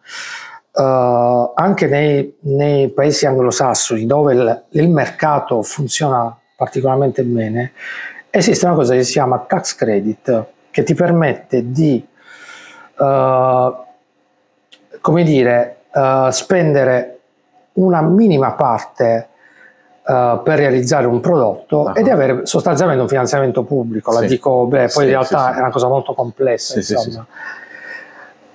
Uh, anche nei, nei paesi anglosassoni, dove il, il mercato funziona particolarmente bene, esiste una cosa che si chiama tax credit, che ti permette di uh, come dire, uh, spendere una minima parte Uh, per realizzare un prodotto uh-huh. e di avere sostanzialmente un finanziamento pubblico, la sì. dico, beh, poi sì, in realtà sì, sì. è una cosa molto complessa, sì, insomma. Sì, sì.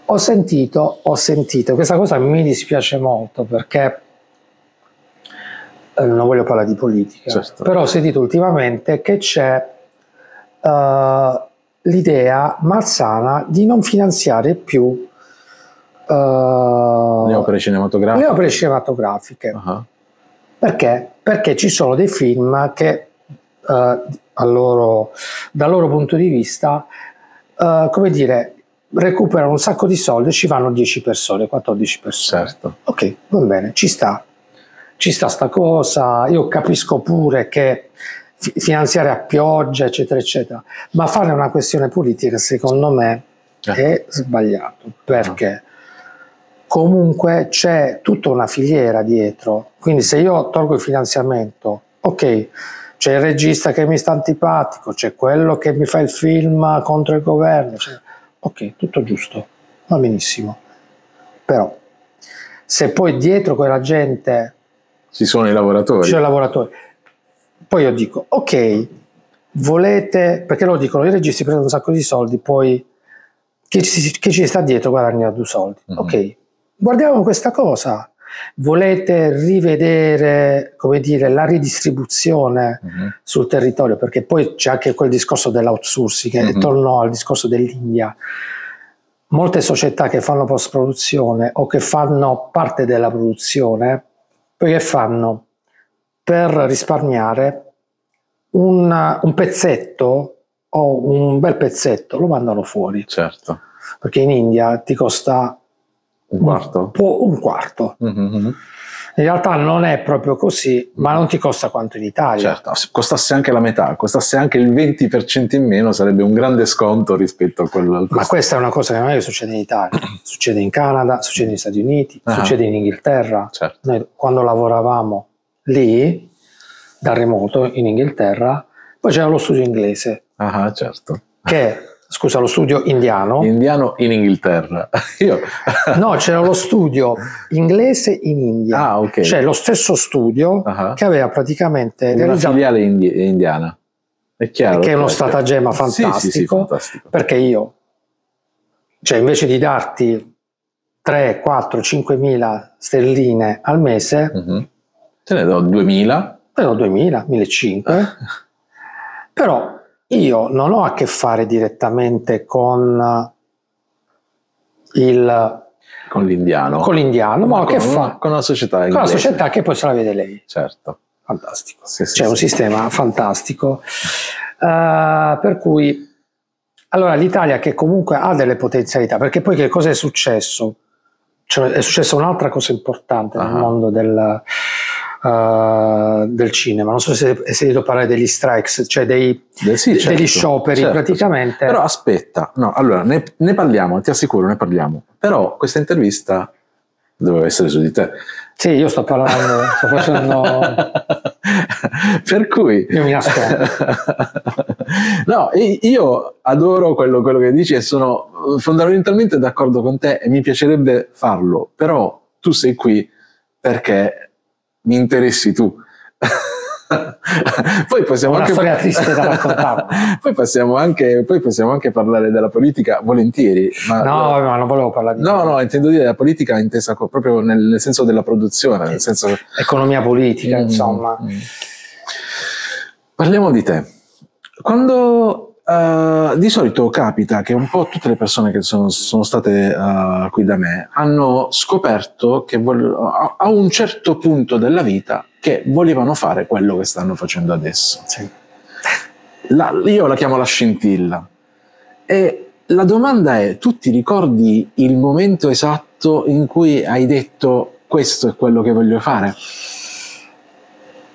Ho sentito, ho sentito, questa cosa mi dispiace molto perché eh, non voglio parlare di politica, certo. però ho sentito ultimamente che c'è uh, l'idea malsana di non finanziare più uh, le opere cinematografiche. Le opere cinematografiche. Uh-huh. Perché? Perché ci sono dei film che eh, a loro, dal loro punto di vista eh, come dire, recuperano un sacco di soldi e ci vanno dieci persone, quattordici persone. Certo. Ok, va bene, ci sta. Ci sta sta cosa, io capisco pure che finanziare a pioggia, eccetera, eccetera. Ma farne una questione politica, secondo me, eh. è sbagliato, perché comunque c'è tutta una filiera dietro. Quindi se io tolgo il finanziamento, ok, c'è il regista che mi sta antipatico, c'è quello che mi fa il film contro il governo, cioè, ok, tutto giusto, va benissimo, però se poi dietro quella gente ci sono i lavoratori, ci sono i lavoratori. Poi io dico, ok, volete, perché lo dicono i registi, prendono un sacco di soldi, poi chi ci, chi ci sta dietro guadagna due soldi, mm-hmm. ok, guardiamo questa cosa. Volete rivedere, come dire, la ridistribuzione uh-huh. sul territorio, perché poi c'è anche quel discorso dell'outsourcing che uh-huh. tornò al discorso dell'India. Molte società che fanno post produzione o che fanno parte della produzione, perché fanno per risparmiare un, un pezzetto o un bel pezzetto, lo mandano fuori. Certo. Perché in India ti costa un quarto, un quarto. Mm-hmm. In realtà non è proprio così, ma non ti costa quanto in Italia. Certo, se costasse anche la metà, costasse anche il venti per cento in meno, sarebbe un grande sconto rispetto a quello al costo. Ma questa è una cosa che non è che succede in Italia, succede in Canada, succede negli Stati Uniti, ah. succede in Inghilterra. Certo. Noi quando lavoravamo lì da remoto in Inghilterra, poi c'era lo studio inglese, ah, certo, che scusa, lo studio indiano. Indiano in Inghilterra. Io. No, c'era lo studio inglese in India. Ah, ok. C'è lo stesso studio uh-huh. che aveva praticamente una realizzato... filiale indi- indiana. È chiaro. Che è uno stratagemma fantastico, sì, sì, sì, fantastico. Perché io, cioè, invece di darti tre, quattro, cinque mila sterline al mese, uh-huh. te ne do duemila. Te ne do duemila, millecinquecento. Però io non ho a che fare direttamente con il con l'indiano, con l'indiano ma, ma ho a che fare con la società inglese. Con la società che poi se la vede lei. Certo. Fantastico. Sì, sì, c'è sì, un sì. sistema fantastico. Uh, per cui allora l'Italia che comunque ha delle potenzialità, perché poi che cosa è successo? Cioè, è successa un'altra cosa importante ah. nel mondo del Uh, del cinema, non so se hai sentito parlare degli strikes, cioè dei, Beh, sì, de, certo, degli scioperi, certo, praticamente. Certo. Però aspetta, no, allora ne, ne parliamo, ti assicuro, ne parliamo. Però questa intervista doveva essere su di te. Sì, io sto parlando, sto facendo. Per cui io mi nascondo. No, io adoro quello, quello che dici e sono fondamentalmente d'accordo con te e mi piacerebbe farlo. Però tu sei qui perché mi interessi tu. Poi possiamo una anche storia triste da raccontare. Poi possiamo anche poi possiamo anche parlare della politica volentieri, ma no, no, non volevo parlare di No, quello. no, intendo dire la politica intesa proprio nel, nel senso della produzione, nel senso economia politica, mm, insomma. Mm. Parliamo di te. Quando uh, di solito capita che un po' tutte le persone che sono, sono state uh, qui da me hanno scoperto che vol- a un certo punto della vita che volevano fare quello che stanno facendo adesso. Sì. La, io la chiamo la scintilla. E la domanda è, tu ti ricordi il momento esatto in cui hai detto questo è quello che voglio fare?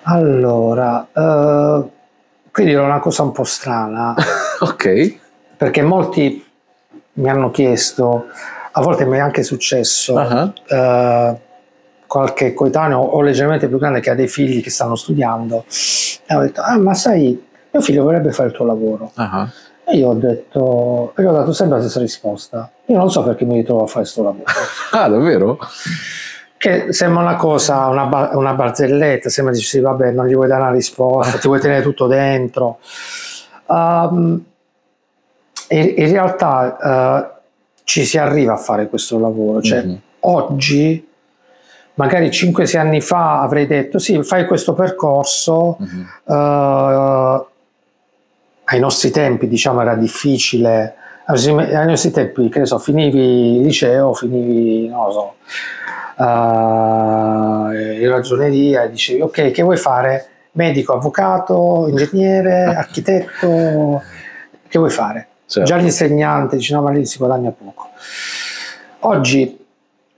Allora... Uh... Quindi era una cosa un po' strana, ok, perché molti mi hanno chiesto, a volte mi è anche successo, uh-huh. eh, qualche coetaneo o leggermente più grande che ha dei figli che stanno studiando, e ho detto, ah ma sai, mio figlio vorrebbe fare il tuo lavoro, uh-huh. e io ho detto, perché ho dato sempre la stessa risposta, io non so perché mi ritrovo a fare questo lavoro. Ah, davvero? Che sembra una cosa, una, ba- una barzelletta, sembra dici, sì, vabbè, non gli vuoi dare una risposta, ti vuoi tenere tutto dentro. Um, in, in realtà uh, ci si arriva a fare questo lavoro, cioè mm-hmm. oggi, magari cinque sei anni fa avrei detto, sì, fai questo percorso, mm-hmm. uh, ai nostri tempi diciamo era difficile, ai nostri tempi, che ne so, finivi il liceo, finivi, non lo so, Uh, in ragioneria, dicevi ok, che vuoi fare? Medico, avvocato, ingegnere, architetto, che vuoi fare? Certo. Già l'insegnante dice no, ma lì si guadagna poco. Oggi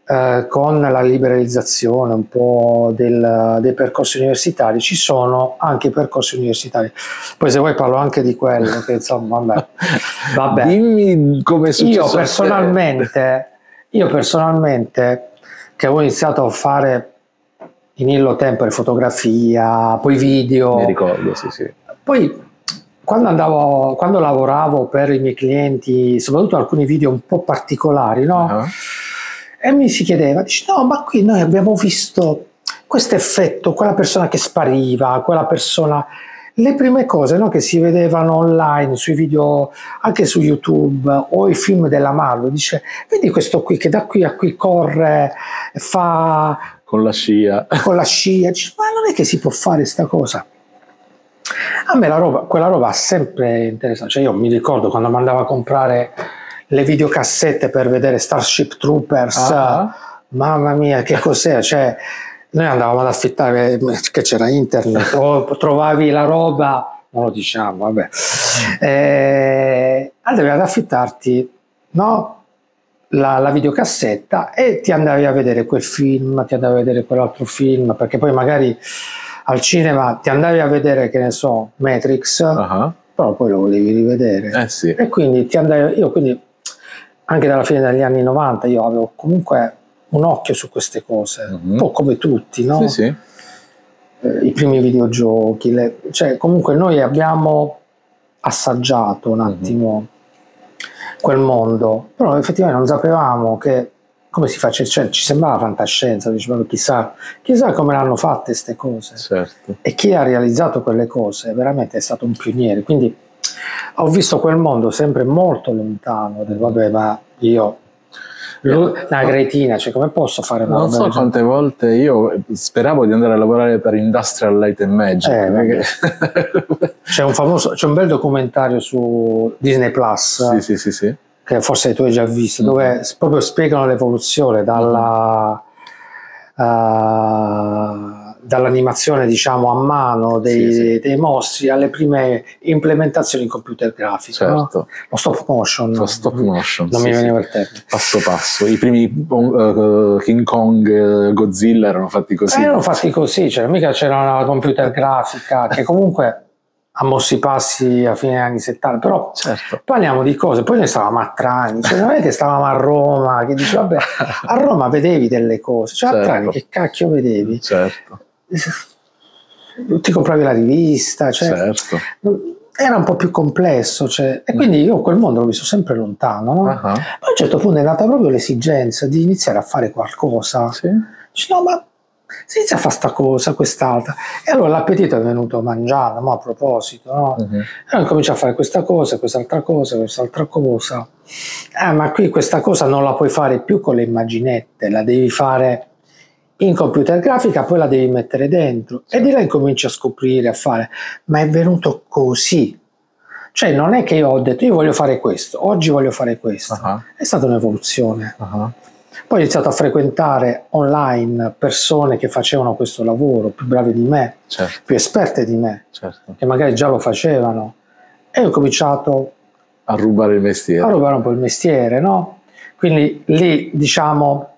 eh, con la liberalizzazione un po' del, dei percorsi universitari, ci sono anche i percorsi universitari. Poi se vuoi parlo anche di quello, che insomma, vabbè. Vabbè. Dimmi come è successo. Io personalmente, io personalmente, che avevo iniziato a fare in illo tempo fotografia, poi video. Mi ricordo, sì, sì. Poi quando, andavo, quando lavoravo per i miei clienti, soprattutto alcuni video un po' particolari, no? Uh-huh. E mi si chiedeva, dice, no, ma qui noi abbiamo visto questo effetto, quella persona che spariva, quella persona... Le prime cose, no, che si vedevano online, sui video, anche su YouTube, o i film della Marvel, dice, vedi questo qui che da qui a qui corre, fa... Con la scia. Con la scia. Dice, ma non è che si può fare sta cosa? A me la roba, quella roba ha sempre interessato. Cioè io mi ricordo quando mi andavo a comprare le videocassette per vedere Starship Troopers, ah. Mamma mia, che cos'era? Cioè, noi andavamo ad affittare, che c'era internet, o trovavi la roba, non lo diciamo, vabbè. Eh, andavi ad affittarti, no? La, la videocassetta, e ti andavi a vedere quel film, ti andavi a vedere quell'altro film, perché poi magari al cinema ti andavi a vedere, che ne so, Matrix, uh-huh. Però poi lo volevi rivedere. Eh sì. E quindi ti andavi, io quindi, anche dalla fine degli anni novanta, io avevo comunque... un occhio su queste cose, mm-hmm. Un po' come tutti, no? Sì, sì. Eh, i primi videogiochi, le... cioè comunque noi abbiamo assaggiato un attimo mm-hmm. Quel mondo, però effettivamente non sapevamo che come si faceva, cioè, ci sembrava fantascienza, dicevamo chissà, chissà come l'hanno fatte queste cose, certo. E chi ha realizzato quelle cose veramente è stato un pioniere, quindi ho visto quel mondo sempre molto lontano, del, vabbè ma io... una cretina, cioè come posso fare una... non so quante volte io speravo di andare a lavorare per Industrial Light and Magic, eh, perché... c'è un famoso, c'è un bel documentario su Disney Plus, sì, sì, sì, sì. Che forse tu hai già visto, mm-hmm. Dove proprio spiegano l'evoluzione dalla mm-hmm. uh, dall'animazione diciamo a mano dei, sì, sì. dei mostri alle prime implementazioni in computer grafico, certo. No? Lo stop motion, lo stop motion non sì, mi veniva sì. il termine, passo passo i primi uh, King Kong, uh, Godzilla erano fatti così, eh, erano fatti così, cioè mica c'era una computer grafica che comunque a mossi passi a fine anni settanta, però certo. Parliamo di cose, poi noi stavamo a Trani, cioè non è che stavamo a Roma che dici vabbè a Roma vedevi delle cose, cioè certo. A Trani che cacchio vedevi, certo. Ti compravi la rivista, cioè, certo. Era un po' più complesso, cioè, e quindi io quel mondo l'ho visto sempre lontano, no? Uh-huh. Poi a un certo punto è nata proprio l'esigenza di iniziare a fare qualcosa, sì. Dici, no ma si inizia a fare sta cosa, quest'altra, e allora l'appetito è venuto mangiando, ma a proposito, no? Uh-huh. E allora cominci a fare questa cosa, quest'altra cosa, quest'altra cosa, eh, ma qui questa cosa non la puoi fare più con le immaginette, la devi fare in computer grafica, poi la devi mettere dentro, sì. E di là incominci a scoprire, a fare, ma è venuto così, cioè non è che io ho detto io voglio fare questo, oggi voglio fare questo, uh-huh. È stata un'evoluzione, uh-huh. Poi ho iniziato a frequentare online persone che facevano questo lavoro, più brave di me, certo. Più esperte di me, certo. Che magari già lo facevano, e ho cominciato a rubare il mestiere, a rubare un po' il mestiere, no? Quindi lì diciamo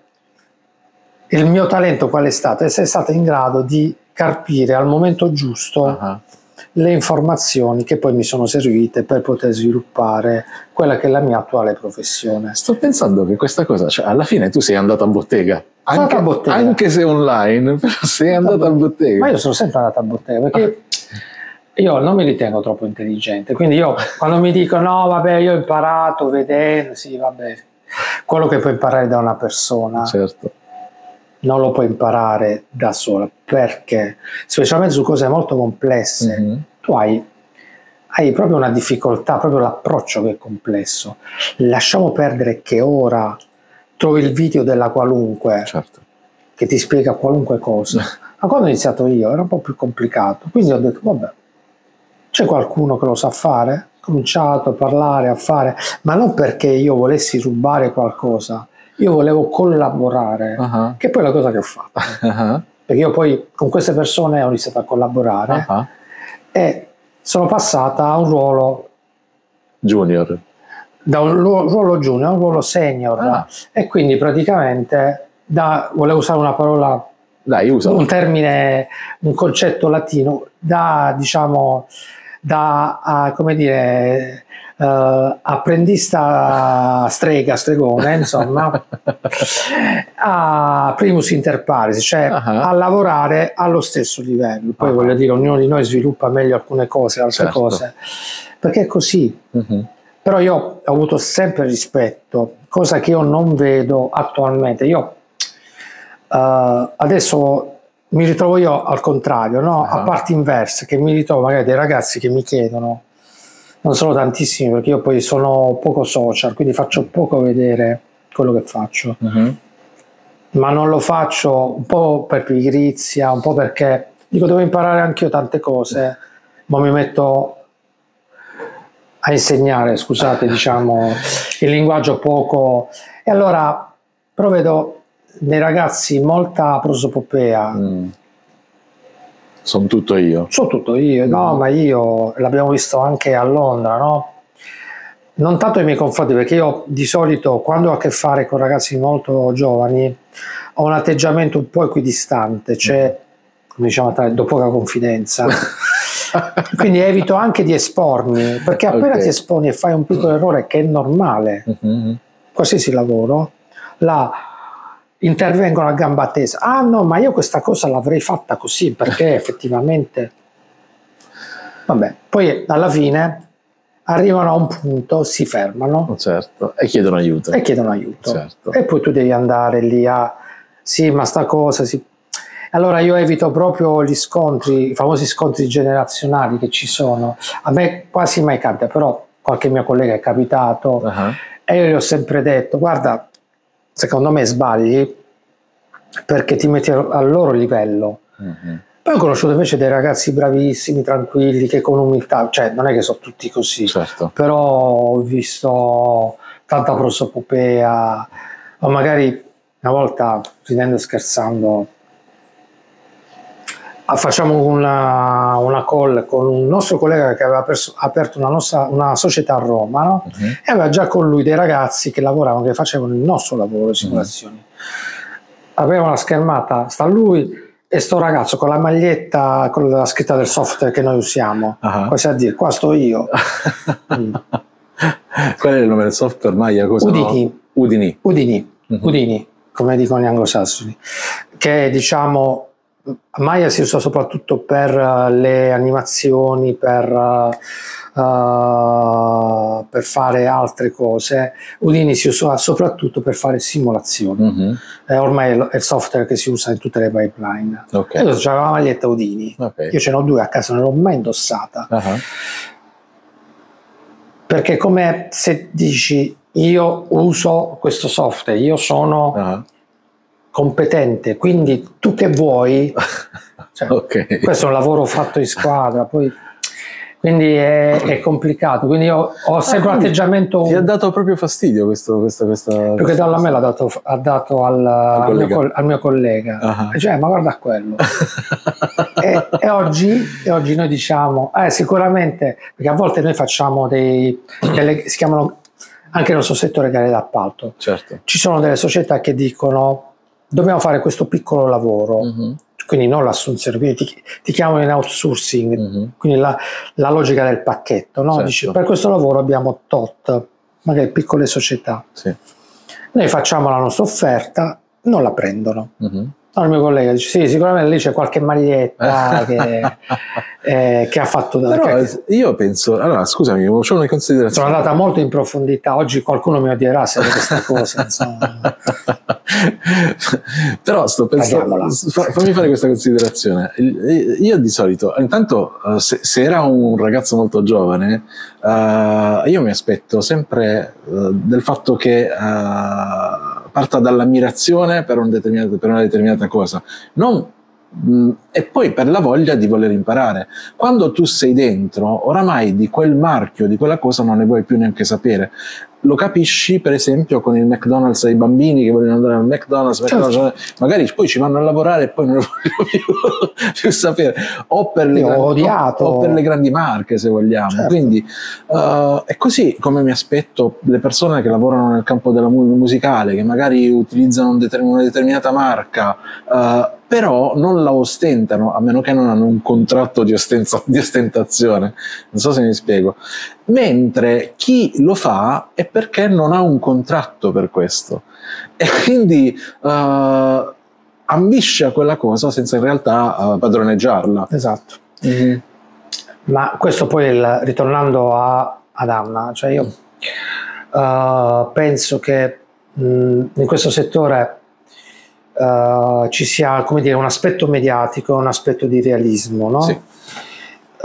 il mio talento qual è stato? Essere stato in grado di carpire al momento giusto uh-huh. Le informazioni che poi mi sono servite per poter sviluppare quella che è la mia attuale professione. Sto pensando che questa cosa, cioè alla fine tu sei andato a bottega, anche, a bottega. Anche se online, però sei andato a bottega. Ma io sono sempre andato a bottega, perché ah. Io non mi ritengo troppo intelligente, quindi io quando mi dico no vabbè io ho imparato vedendo, sì vabbè, quello che puoi imparare da una persona. Certo. Non lo puoi imparare da sola, perché specialmente su cose molto complesse mm-hmm. Tu hai, hai proprio una difficoltà, proprio l'approccio che è complesso. Lasciamo perdere che ora trovi il video della qualunque, certo. Che ti spiega qualunque cosa, ma quando ho iniziato io era un po' più complicato, quindi ho detto vabbè c'è qualcuno che lo sa fare, ho cominciato a parlare, a fare, ma non perché io volessi rubare qualcosa. Io volevo collaborare, uh-huh. Che poi è la cosa che ho fatto, uh-huh. Perché io poi con queste persone ho iniziato a collaborare, uh-huh. E sono passata a un ruolo junior, da un ruolo junior a un ruolo senior, uh-huh. E quindi praticamente da, volevo usare una parola, dai, usa un termine, un concetto latino, da, diciamo, da a, come dire, uh, apprendista strega, stregone, insomma, a primus inter pares, cioè uh-huh. a lavorare allo stesso livello. Poi uh-huh. voglio dire, ognuno di noi sviluppa meglio alcune cose, altre certo. cose, perché è così. Uh-huh. Però io ho avuto sempre rispetto, cosa che io non vedo attualmente. Io uh, adesso mi ritrovo io al contrario, no? Uh-huh. a parti inverse, che mi ritrovo magari dei ragazzi che mi chiedono, non sono tantissimi perché io poi sono poco social, quindi faccio poco vedere quello che faccio, uh-huh. ma non lo faccio un po' per pigrizia, un po' perché dico devo imparare anch'io tante cose, ma mi metto a insegnare, scusate, diciamo, il linguaggio poco, e allora però vedo nei ragazzi molta prosopopea. Mm. Sono tutto io. Sono tutto io, no, no, ma io l'abbiamo visto anche a Londra, no? Non tanto nei miei confronti, perché io di solito quando ho a che fare con ragazzi molto giovani ho un atteggiamento un po' equidistante, cioè, mm. come diciamo, do poca confidenza. Quindi evito anche di espormi, perché appena okay. ti esponi e fai un piccolo errore, che è normale, mm-hmm. qualsiasi lavoro, la... intervengono a gamba tesa. Ah no, ma io questa cosa l'avrei fatta così perché effettivamente vabbè, poi alla fine arrivano a un punto, si fermano, certo, e chiedono aiuto e chiedono aiuto certo. e poi tu devi andare lì a sì ma sta cosa sì. Allora io evito proprio gli scontri, i famosi scontri generazionali che ci sono. A me quasi mai capita, però qualche mio collega è capitato uh-huh. e io gli ho sempre detto guarda, secondo me sbagli perché ti metti al loro livello. Uh-huh. Poi ho conosciuto invece dei ragazzi bravissimi, tranquilli, che con umiltà, cioè non è che sono tutti così, certo. però ho visto tanta prosopopea, o magari una volta, ridendo e scherzando, facciamo una, una call con un nostro collega che aveva aperto una, nostra, una società a Roma, no? uh-huh. e aveva già con lui dei ragazzi che lavoravano, che facevano il nostro lavoro di simulazioni. Uh-huh. Aveva una schermata, sta lui e sto ragazzo con la maglietta, con la scritta del software che noi usiamo, uh-huh. cosa a dire, qua sto io. mm. Qual è il nome del software, Maya? Cosa Houdini. No? Houdini. Houdini. Uh-huh. Houdini, come dicono gli anglosassoni, che diciamo... Maya si usa soprattutto per uh, le animazioni, per, uh, uh, per fare altre cose. Houdini si usa soprattutto per fare simulazioni. Mm-hmm. eh, ormai è il software che si usa in tutte le pipeline. Okay. Io c'avevo la maglietta Houdini, okay. io ce n'ho due a casa, non l'ho mai indossata. Uh-huh. Perché come se dici io uso questo software, io sono... Uh-huh. competente, quindi tu che vuoi, cioè, okay. questo è un lavoro fatto in squadra, poi, quindi è, è complicato, quindi io ho sempre ah, un atteggiamento... Ti ha dato proprio fastidio questo... questo questa, perché questa dalla me l'ha dato, ha dato al, al, mio, al mio collega, uh-huh. cioè ma guarda quello, e, e, oggi, e oggi noi diciamo, eh, sicuramente, perché a volte noi facciamo dei, delle, si chiamano anche nel nostro settore gare d'appalto, certo. ci sono delle società che dicono dobbiamo fare questo piccolo lavoro, uh-huh. quindi non l'assunzione, quindi ti, ti chiamano in outsourcing, uh-huh. quindi la, la logica del pacchetto, no? Certo. Dici, per questo lavoro abbiamo tot, magari piccole società, sì. noi facciamo la nostra offerta, non la prendono. Uh-huh. Allora il mio collega dice, sì, sicuramente lì c'è qualche maglietta che, eh, che ha fatto... Però che, io penso, allora scusami, c'è una considerazione. Sono andata molto in profondità, oggi qualcuno mi odierà se è questa cosa, insomma. Però sto pensando, fammi fare questa considerazione. Io di solito, intanto se, se era un ragazzo molto giovane, uh, io mi aspetto sempre uh, del fatto che... Uh, parta dall'ammirazione per, un per una determinata cosa, non, mh, e poi per la voglia di voler imparare. Quando tu sei dentro, oramai di quel marchio, di quella cosa non ne vuoi più neanche sapere. lo capisci per esempio con il McDonald's ai bambini che vogliono andare al McDonald's, certo. McDonald's magari poi ci vanno a lavorare e poi non lo vogliono più, più sapere, o per, le grandi, o per le grandi marche se vogliamo, certo. Quindi uh, è così come mi aspetto le persone che lavorano nel campo della musicale, che magari utilizzano un determin- una determinata marca, uh, però non la ostentano, a meno che non hanno un contratto di, ostenza, di ostentazione, non so se mi spiego, mentre chi lo fa è perché non ha un contratto per questo e quindi uh, ambisce a quella cosa senza in realtà uh, padroneggiarla. Esatto. Mm-hmm. Ma questo poi, il, ritornando a, ad Anna, cioè io uh, penso che mh, in questo settore Uh, ci sia, come dire, un aspetto mediatico, un aspetto di realismo, no? Sì.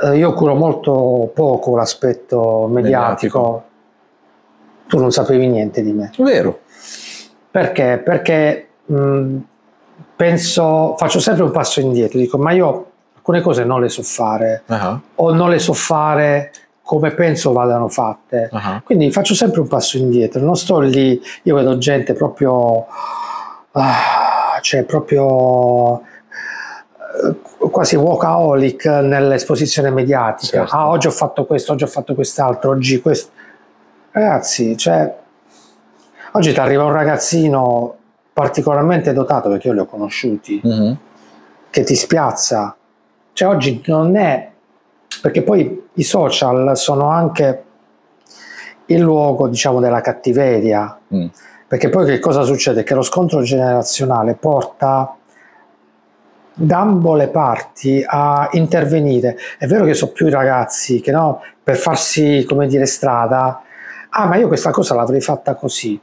Uh, io curo molto poco l'aspetto mediatico. mediatico. Tu non sapevi niente di me. Vero. Perché? Perché mh, penso, faccio sempre un passo indietro, dico, ma io alcune cose non le so fare, uh-huh. o non le so fare come penso vadano fatte. Uh-huh. Quindi faccio sempre un passo indietro, non sto lì, io vedo gente proprio... Uh, cioè proprio quasi workaholic nell'esposizione mediatica, certo. Ah, oggi ho fatto questo, oggi ho fatto quest'altro, oggi questo, ragazzi, cioè oggi ti arriva un ragazzino particolarmente dotato, perché io li ho conosciuti, mm-hmm. che ti spiazza, cioè oggi non è, perché poi i social sono anche il luogo, diciamo, della cattiveria, mm. Perché poi che cosa succede? Che lo scontro generazionale porta da ambo le parti a intervenire. È vero che so più i ragazzi che no, per farsi, come dire, strada, ah ma io questa cosa l'avrei fatta così,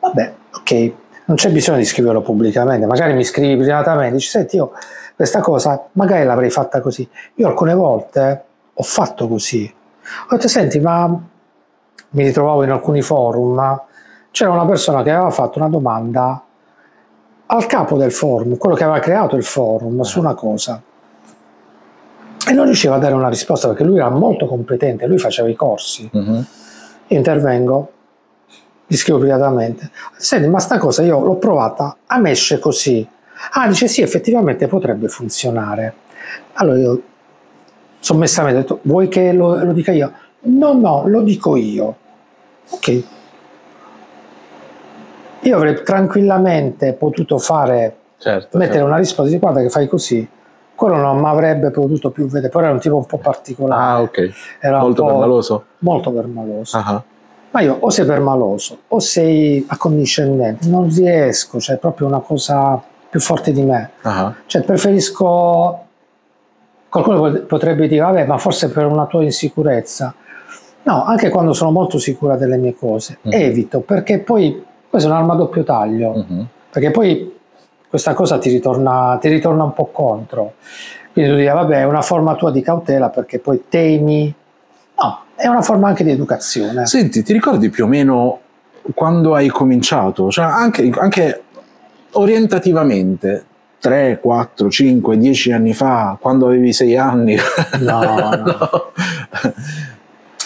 vabbè, ok, non c'è bisogno di scriverlo pubblicamente, magari mi scrivi privatamente, dici senti io questa cosa magari l'avrei fatta così, io alcune volte ho fatto così, ho detto senti ma mi ritrovavo in alcuni forum, ma c'era una persona che aveva fatto una domanda al capo del forum, quello che aveva creato il forum, su una cosa, e non riusciva a dare una risposta perché lui era molto competente, lui faceva i corsi. Uh-huh. Io intervengo, gli scrivo privatamente, senti ma sta cosa io l'ho provata, a me esce così, ah dice sì effettivamente potrebbe funzionare, allora io sommessamente ho detto vuoi che lo, lo dica io? No no lo dico io. Ok. Io avrei tranquillamente potuto fare, certo, mettere certo. una risposta di guarda che fai così, quello non mi avrebbe potuto più vedere, però era un tipo un po' particolare. Ah, okay. Era molto permaloso? Molto permaloso. Uh-huh. Ma io o sei permaloso o sei accondiscendente, non riesco, cioè è proprio una cosa più forte di me. Uh-huh. Cioè preferisco, qualcuno potrebbe dire vabbè ma forse per una tua insicurezza, no, anche quando sono molto sicura delle mie cose, uh-huh. evito, perché poi questa è un'arma a doppio taglio, uh-huh. perché poi questa cosa ti ritorna, ti ritorna un po' contro. Quindi tu dici, vabbè, è una forma tua di cautela perché poi temi. No, è una forma anche di educazione. Senti, ti ricordi più o meno quando hai cominciato? Cioè anche, anche orientativamente, tre, quattro, cinque, dieci anni fa, quando avevi sei anni? No, no. no.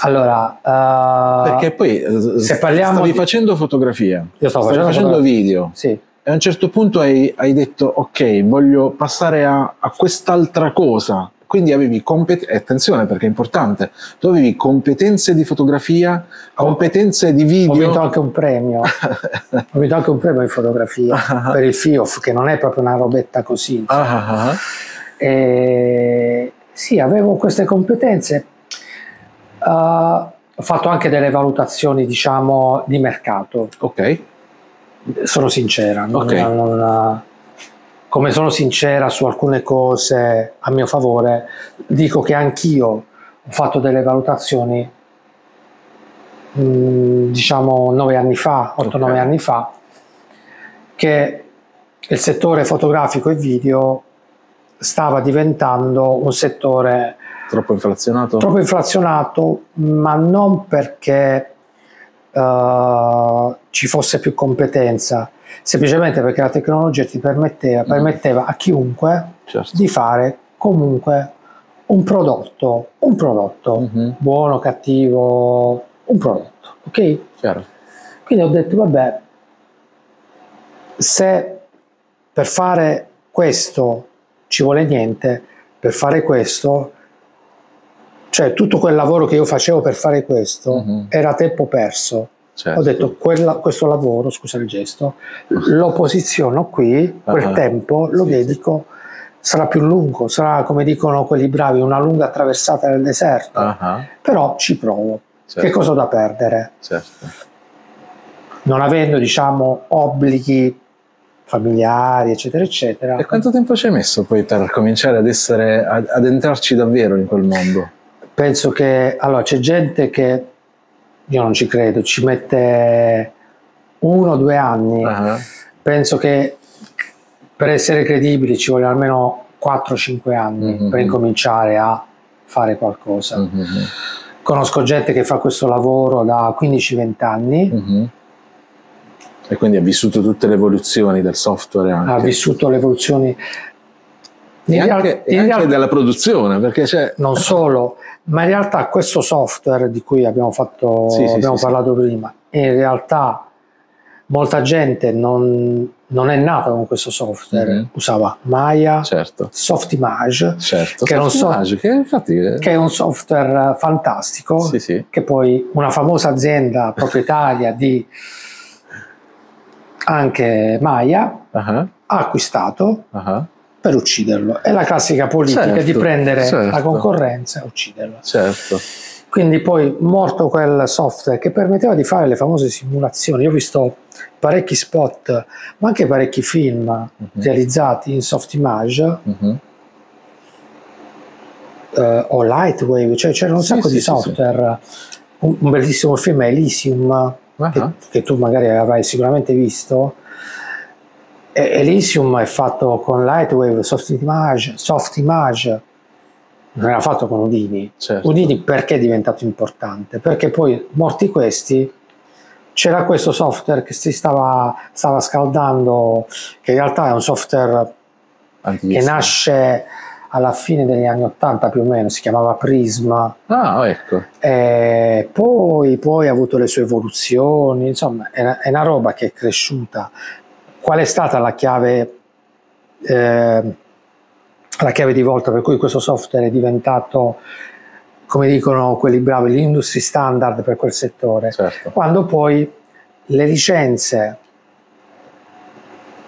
Allora, uh, perché poi se parliamo stavi di... facendo fotografia, io stavo stavi facendo, facendo video, sì. E a un certo punto hai, hai detto ok, voglio passare a, a quest'altra cosa, quindi avevi competenze, attenzione perché è importante, tu avevi competenze di fotografia, competenze di video. Ho vinto anche un premio, ho vinto anche un premio in fotografia per il FIOF, che non è proprio una robetta così. Uh-huh. E... sì, avevo queste competenze. Uh, ho fatto anche delle valutazioni, diciamo, di mercato. Ok. Sono sincera. Non, okay. non, non, come sono sincera su alcune cose a mio favore, dico che anch'io ho fatto delle valutazioni, mh, diciamo, nove anni fa, otto nove okay. anni fa, che il settore fotografico e video stava diventando un settore... troppo inflazionato? Troppo inflazionato, ma non perché uh, ci fosse più competenza, semplicemente perché la tecnologia ti permetteva, mm. permetteva a chiunque, certo. di fare comunque un prodotto, un prodotto, mm-hmm. buono, cattivo, un prodotto, ok? Chiaro. Quindi ho detto, vabbè, se per fare questo ci vuole niente, per fare questo, cioè tutto quel lavoro che io facevo per fare questo, mm-hmm, era tempo perso. Certo. Ho detto, quella, questo lavoro, scusa il gesto, lo posiziono qui, quel uh-huh, tempo lo sì, dedico, sarà più lungo, sarà, come dicono quelli bravi, una lunga attraversata nel deserto, uh-huh, però ci provo. Certo. Che cosa ho da perdere? Certo. Non avendo, diciamo, obblighi familiari, eccetera, eccetera. E quanto tempo ci hai messo poi per cominciare ad essere, ad, ad entrarci davvero in quel mondo? Penso che, allora, c'è gente che, io non ci credo, ci mette uno o due anni. Uh-huh. Penso che per essere credibili ci vogliono almeno quattro cinque anni, mm-hmm, per incominciare a fare qualcosa. Mm-hmm. Conosco gente che fa questo lavoro da quindici venti anni. Mm-hmm. E quindi ha vissuto tutte le evoluzioni del software. Anche. Ha vissuto le evoluzioni e anche, e anche della produzione, perché c'è... Non solo, ma in realtà questo software di cui abbiamo, fatto, sì, sì, abbiamo sì, parlato sì, prima, in realtà molta gente non, non è nata con questo software, mm-hmm, usava Maya, certo, Softimage, certo, che, Softimage, che, infatti è... che è un software fantastico, sì, sì, che poi una famosa azienda proprietaria di anche Maya, uh-huh, ha acquistato, uh-huh, per ucciderlo. È la classica politica, certo, di prendere, certo, la concorrenza e ucciderla. Certo. Quindi poi morto quel software che permetteva di fare le famose simulazioni. Io ho visto parecchi spot, ma anche parecchi film, uh-huh, realizzati in Softimage, uh-huh, eh, o Lightwave, cioè c'era un sì, sacco sì, di software. Sì, sì. Un, un bellissimo film è Elysium, uh-huh, che, che tu magari avrai sicuramente visto. Elysium è fatto con Lightwave, Softimage, Softimage, non era fatto con Houdini. Certo. Houdini perché è diventato importante? Perché poi, morti questi, c'era questo software che si stava, stava scaldando, che in realtà è un software che nasce alla fine degli anni Ottanta più o meno, si chiamava Prisma. Ah, ecco. E poi, poi ha avuto le sue evoluzioni, insomma è una, è una roba che è cresciuta. Qual è stata la chiave, eh, la chiave di volta per cui questo software è diventato, come dicono quelli bravi, l'industry standard per quel settore? Certo. Quando poi le licenze,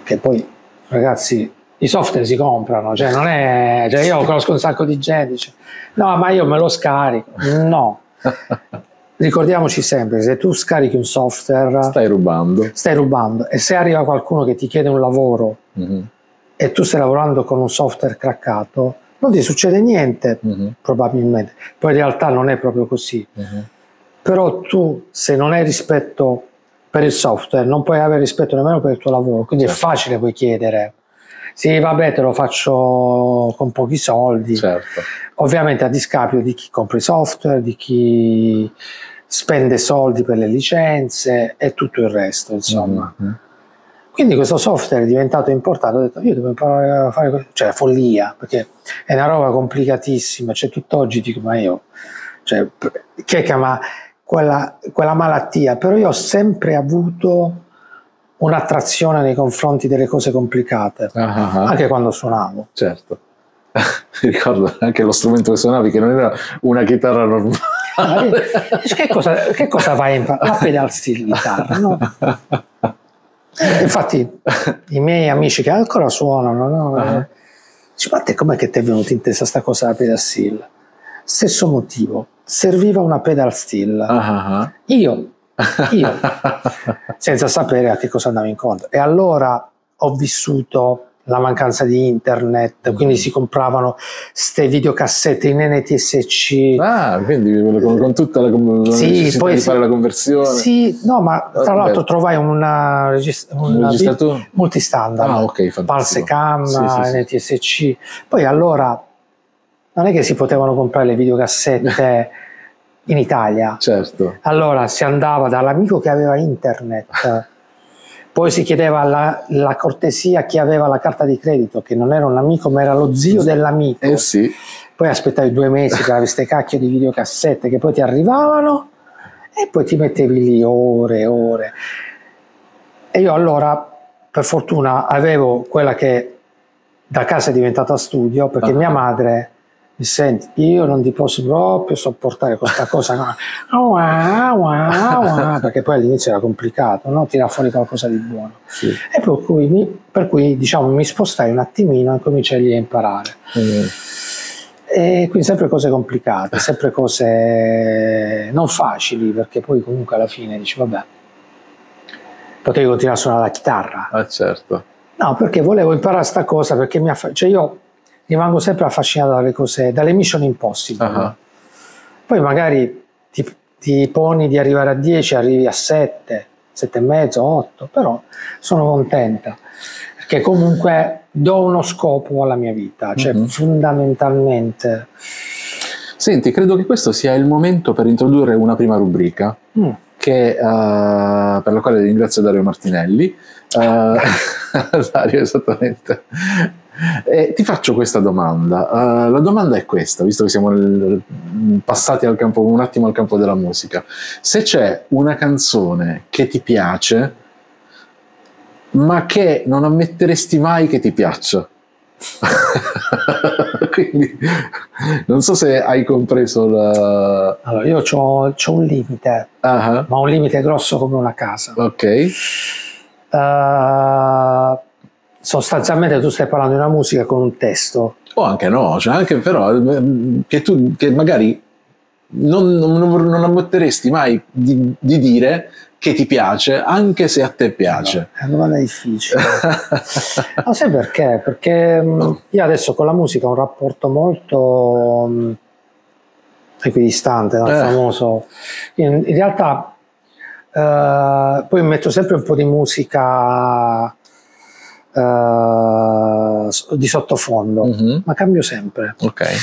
che poi ragazzi i software si comprano, cioè non è, cioè io conosco un sacco di gente, dice, no ma io me lo scarico, no. Ricordiamoci sempre, se tu scarichi un software stai rubando, stai rubando e se arriva qualcuno che ti chiede un lavoro, mm-hmm, e tu stai lavorando con un software craccato, non ti succede niente, mm-hmm, probabilmente, poi in realtà non è proprio così, mm-hmm, però tu se non hai rispetto per il software non puoi avere rispetto nemmeno per il tuo lavoro, quindi certo, è facile poi chiedere, sì vabbè te lo faccio con pochi soldi, certo, ovviamente a discapito di chi compra i software, di chi spende soldi per le licenze e tutto il resto, insomma. Mm-hmm. Quindi questo software è diventato importante, ho detto io devo imparare a fare questo, cioè follia, perché è una roba complicatissima, cioè tutt'oggi dico ma io, cioè chi è che ama quella, quella malattia, però io ho sempre avuto un'attrazione nei confronti delle cose complicate, uh-huh, anche quando suonavo. Certo. Ricordo anche lo strumento che suonavi, che non era una chitarra normale. Che cosa, che cosa vai a imparare? La pedal steel guitarra, no? Infatti i miei amici che ancora suonano, no? Uh-huh. Dici, ma te com'è che ti è venuta in testa sta cosa della pedal steel? Stesso motivo, serviva una pedal steel. Uh-huh. Io, io, senza sapere a che cosa andavo incontro. E allora ho vissuto la mancanza di internet, quindi mm, si compravano ste videocassette in N T S C. Ah, quindi con, con tutta la, con, sì, la necessità poi di fare la conversione. Sì, no, ma tra ah, l'altro trovai una, regist- una un multistandard, ah, okay, Pulse Cam, sì, sì, N T S C. Sì. Poi allora non è che si potevano comprare le videocassette in Italia. Certo. Allora si andava dall'amico che aveva internet. Poi si chiedeva la, la cortesia a chi aveva la carta di credito, che non era un amico ma era lo zio dell'amico. Eh sì. Poi aspettavi due mesi per avere queste cacchio di videocassette che poi ti arrivavano e poi ti mettevi lì ore e ore. E io allora, per fortuna, avevo quella che da casa è diventata studio, perché ah. mia madre mi sente, io non ti posso proprio sopportare questa cosa, no? ah, ah, ah, perché poi all'inizio era complicato, no? Tirare fuori qualcosa di buono. Sì. E per cui, mi, per cui diciamo, mi spostai un attimino e cominciai a imparare. Mm. E quindi sempre cose complicate, sempre cose non facili, perché poi comunque alla fine dici, vabbè, potevi continuare a suonare la chitarra. Ah, certo. No, perché volevo imparare sta cosa, perché mi affa- cioè io rimango sempre affascinato dalle cose, dalle mission impossible. Uh-huh. No? Poi magari ti, ti poni di arrivare a dieci, arrivi a sette, sette e mezzo, otto, però sono contenta, perché comunque do uno scopo alla mia vita, cioè uh-huh. fondamentalmente. Senti, credo che questo sia il momento per introdurre una prima rubrica, mm. che, uh, per la quale ringrazio Dario Martinelli. Uh, Dario, esattamente. E ti faccio questa domanda. Uh, la domanda è questa, visto che siamo nel, passati al campo, un attimo al campo della musica. Se c'è una canzone che ti piace, ma che non ammetteresti mai che ti piaccia. Quindi non so se hai compreso la... Allora, io c'ho, c'ho un limite, uh-huh. ma un limite grosso come una casa. Ok. Uh, sostanzialmente tu stai parlando di una musica con un testo, o anche no, cioè anche però che tu che magari non, non, non ammetteresti mai di, di dire che ti piace, anche se a te piace. No, è una domanda difficile. Ma sai perché? Perché io adesso con la musica ho un rapporto molto equidistante, dal eh. famoso. In, in realtà eh, poi metto sempre un po' di musica eh, di sottofondo, mm-hmm. ma cambio sempre. Okay.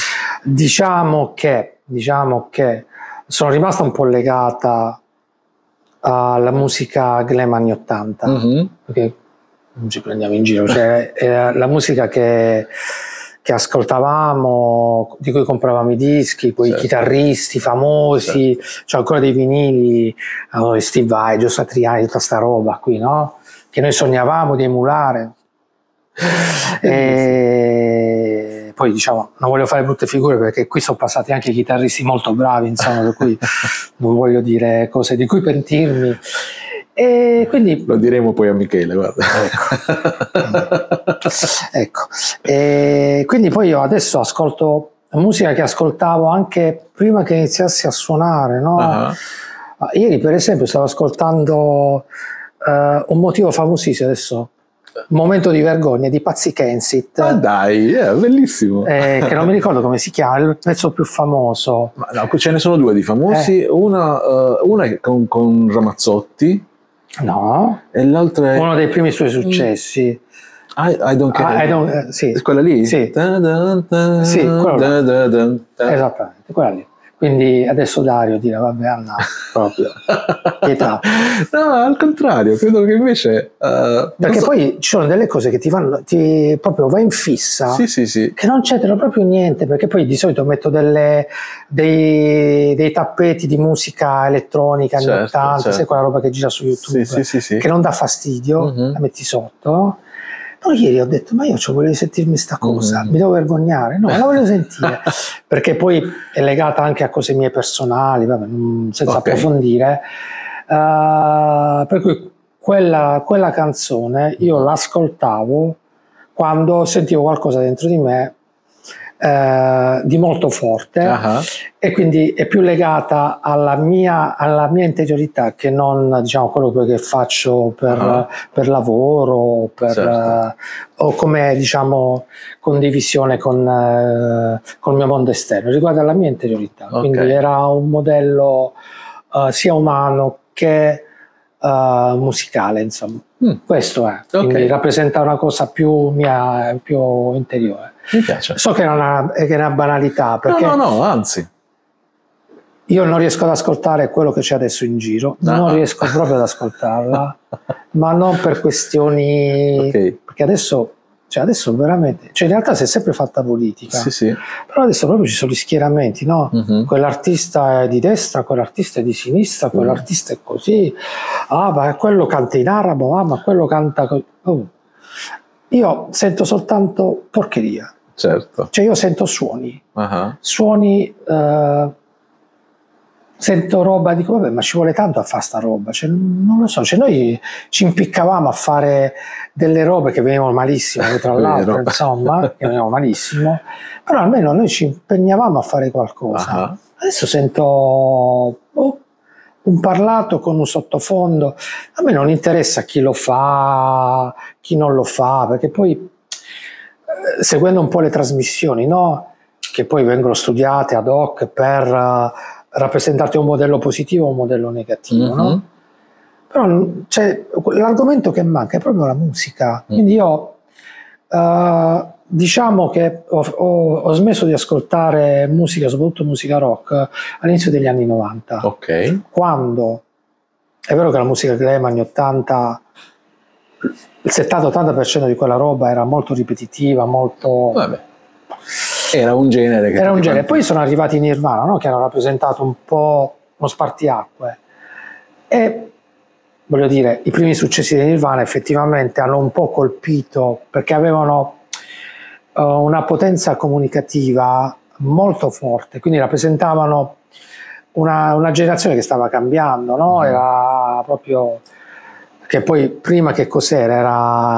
Diciamo che, diciamo che sono rimasta un po' legata alla musica glam anni ottanta, mm-hmm. perché non ci prendiamo in giro, cioè era la musica che, che ascoltavamo, di cui compravamo i dischi, quei certo. chitarristi famosi, certo. cioè ancora dei vinili, uh, Steve Vai, Joe Satriani, tutta sta roba qui, no? Che noi sognavamo di emulare. E poi diciamo, non voglio fare brutte figure, perché qui sono passati anche chitarristi molto bravi, insomma, per cui non voglio dire cose di cui pentirmi. E quindi lo diremo poi a Michele, guarda. Ecco, ecco. E quindi poi io adesso ascolto musica che ascoltavo anche prima che iniziassi a suonare, no? Uh-huh. Ieri per esempio stavo ascoltando uh, un motivo famosissimo adesso, Momento di vergogna di Patsy Kensit. Ah dai, è yeah, bellissimo. Eh, che non mi ricordo come si chiama, è il pezzo più famoso. Ma no, ce ne sono due di famosi, eh. una, uh, una è con, con Ramazzotti. No. E l'altra è uno dei primi suoi successi. I, I don't care. I don't, eh, sì. Quella lì? Sì. Da da da, sì, quella da da da da. Esattamente, quella lì. Quindi adesso Dario dirà, vabbè Anna, proprio, pietà. No, al contrario, credo che invece... Uh, Perché so. Poi ci sono delle cose che ti vanno, ti proprio vai in fissa, sì, sì, sì. che non c'entrano proprio niente, perché poi di solito metto delle, dei, dei tappeti di musica elettronica anni certo, ottanta, certo. sai quella roba che gira su YouTube, sì, sì, sì, che non dà fastidio, mm-hmm. la metti sotto. Però ieri ho detto, ma io cioè, volevo sentirmi sta cosa, mm. mi devo vergognare? No, la volevo sentire, perché poi è legata anche a cose mie personali, vabbè, senza okay. approfondire. Uh, per cui quella, quella canzone io l'ascoltavo quando sentivo qualcosa dentro di me eh, di molto forte, uh-huh. e quindi è più legata alla mia, alla mia interiorità, che non diciamo quello che faccio per, uh-huh. per lavoro per, certo. uh, o come diciamo condivisione con uh, col mio mondo esterno, riguarda la mia interiorità, okay. quindi era un modello uh, sia umano che uh, musicale, insomma. Mm. Questo è, okay. quindi rappresenta una cosa più mia, più interiore. Mi piace. So che è una, che è una banalità, perché no, no, no, anzi. Io non riesco ad ascoltare quello che c'è adesso in giro, no. non riesco proprio ad ascoltarla, ma non per questioni, okay. perché adesso Cioè adesso veramente, cioè in realtà si è sempre fatta politica, sì, sì. Però adesso proprio ci sono gli schieramenti, no? Uh-huh. Quell'artista è di destra, quell'artista è di sinistra, quell'artista è così, ah ma quello canta in arabo, ah ma quello canta così. Oh. Io sento soltanto porcheria, certo. Cioè io sento suoni, uh-huh. suoni, eh, sento roba, dico vabbè ma ci vuole tanto a fare sta roba, cioè, non lo so, cioè, noi ci impiccavamo a fare delle robe che venivano malissime tra l'altro, insomma, che venivano malissimo, però almeno noi ci impegnavamo a fare qualcosa, uh-huh. adesso sento oh, un parlato con un sottofondo, a me non interessa chi lo fa, chi non lo fa, perché poi eh, seguendo un po' le trasmissioni, no? Che poi vengono studiate ad hoc per eh, rappresentarti un modello positivo o un modello negativo, mm-hmm. no? Però cioè, l'argomento che manca è proprio la musica, mm. quindi io eh, diciamo che ho, ho, ho smesso di ascoltare musica, soprattutto musica rock, all'inizio degli anni novanta, okay. quando è vero che la musica glam anni ottanta, il settanta ottanta per cento di quella roba era molto ripetitiva, molto... Vabbè. Era un genere che era un genere. Poi sono arrivati i Nirvana, no? Che hanno rappresentato un po' uno spartiacque, e voglio dire i primi successi dei Nirvana effettivamente hanno un po' colpito perché avevano uh, una potenza comunicativa molto forte, quindi rappresentavano una, una generazione che stava cambiando, no? Era proprio che poi prima che cos'era?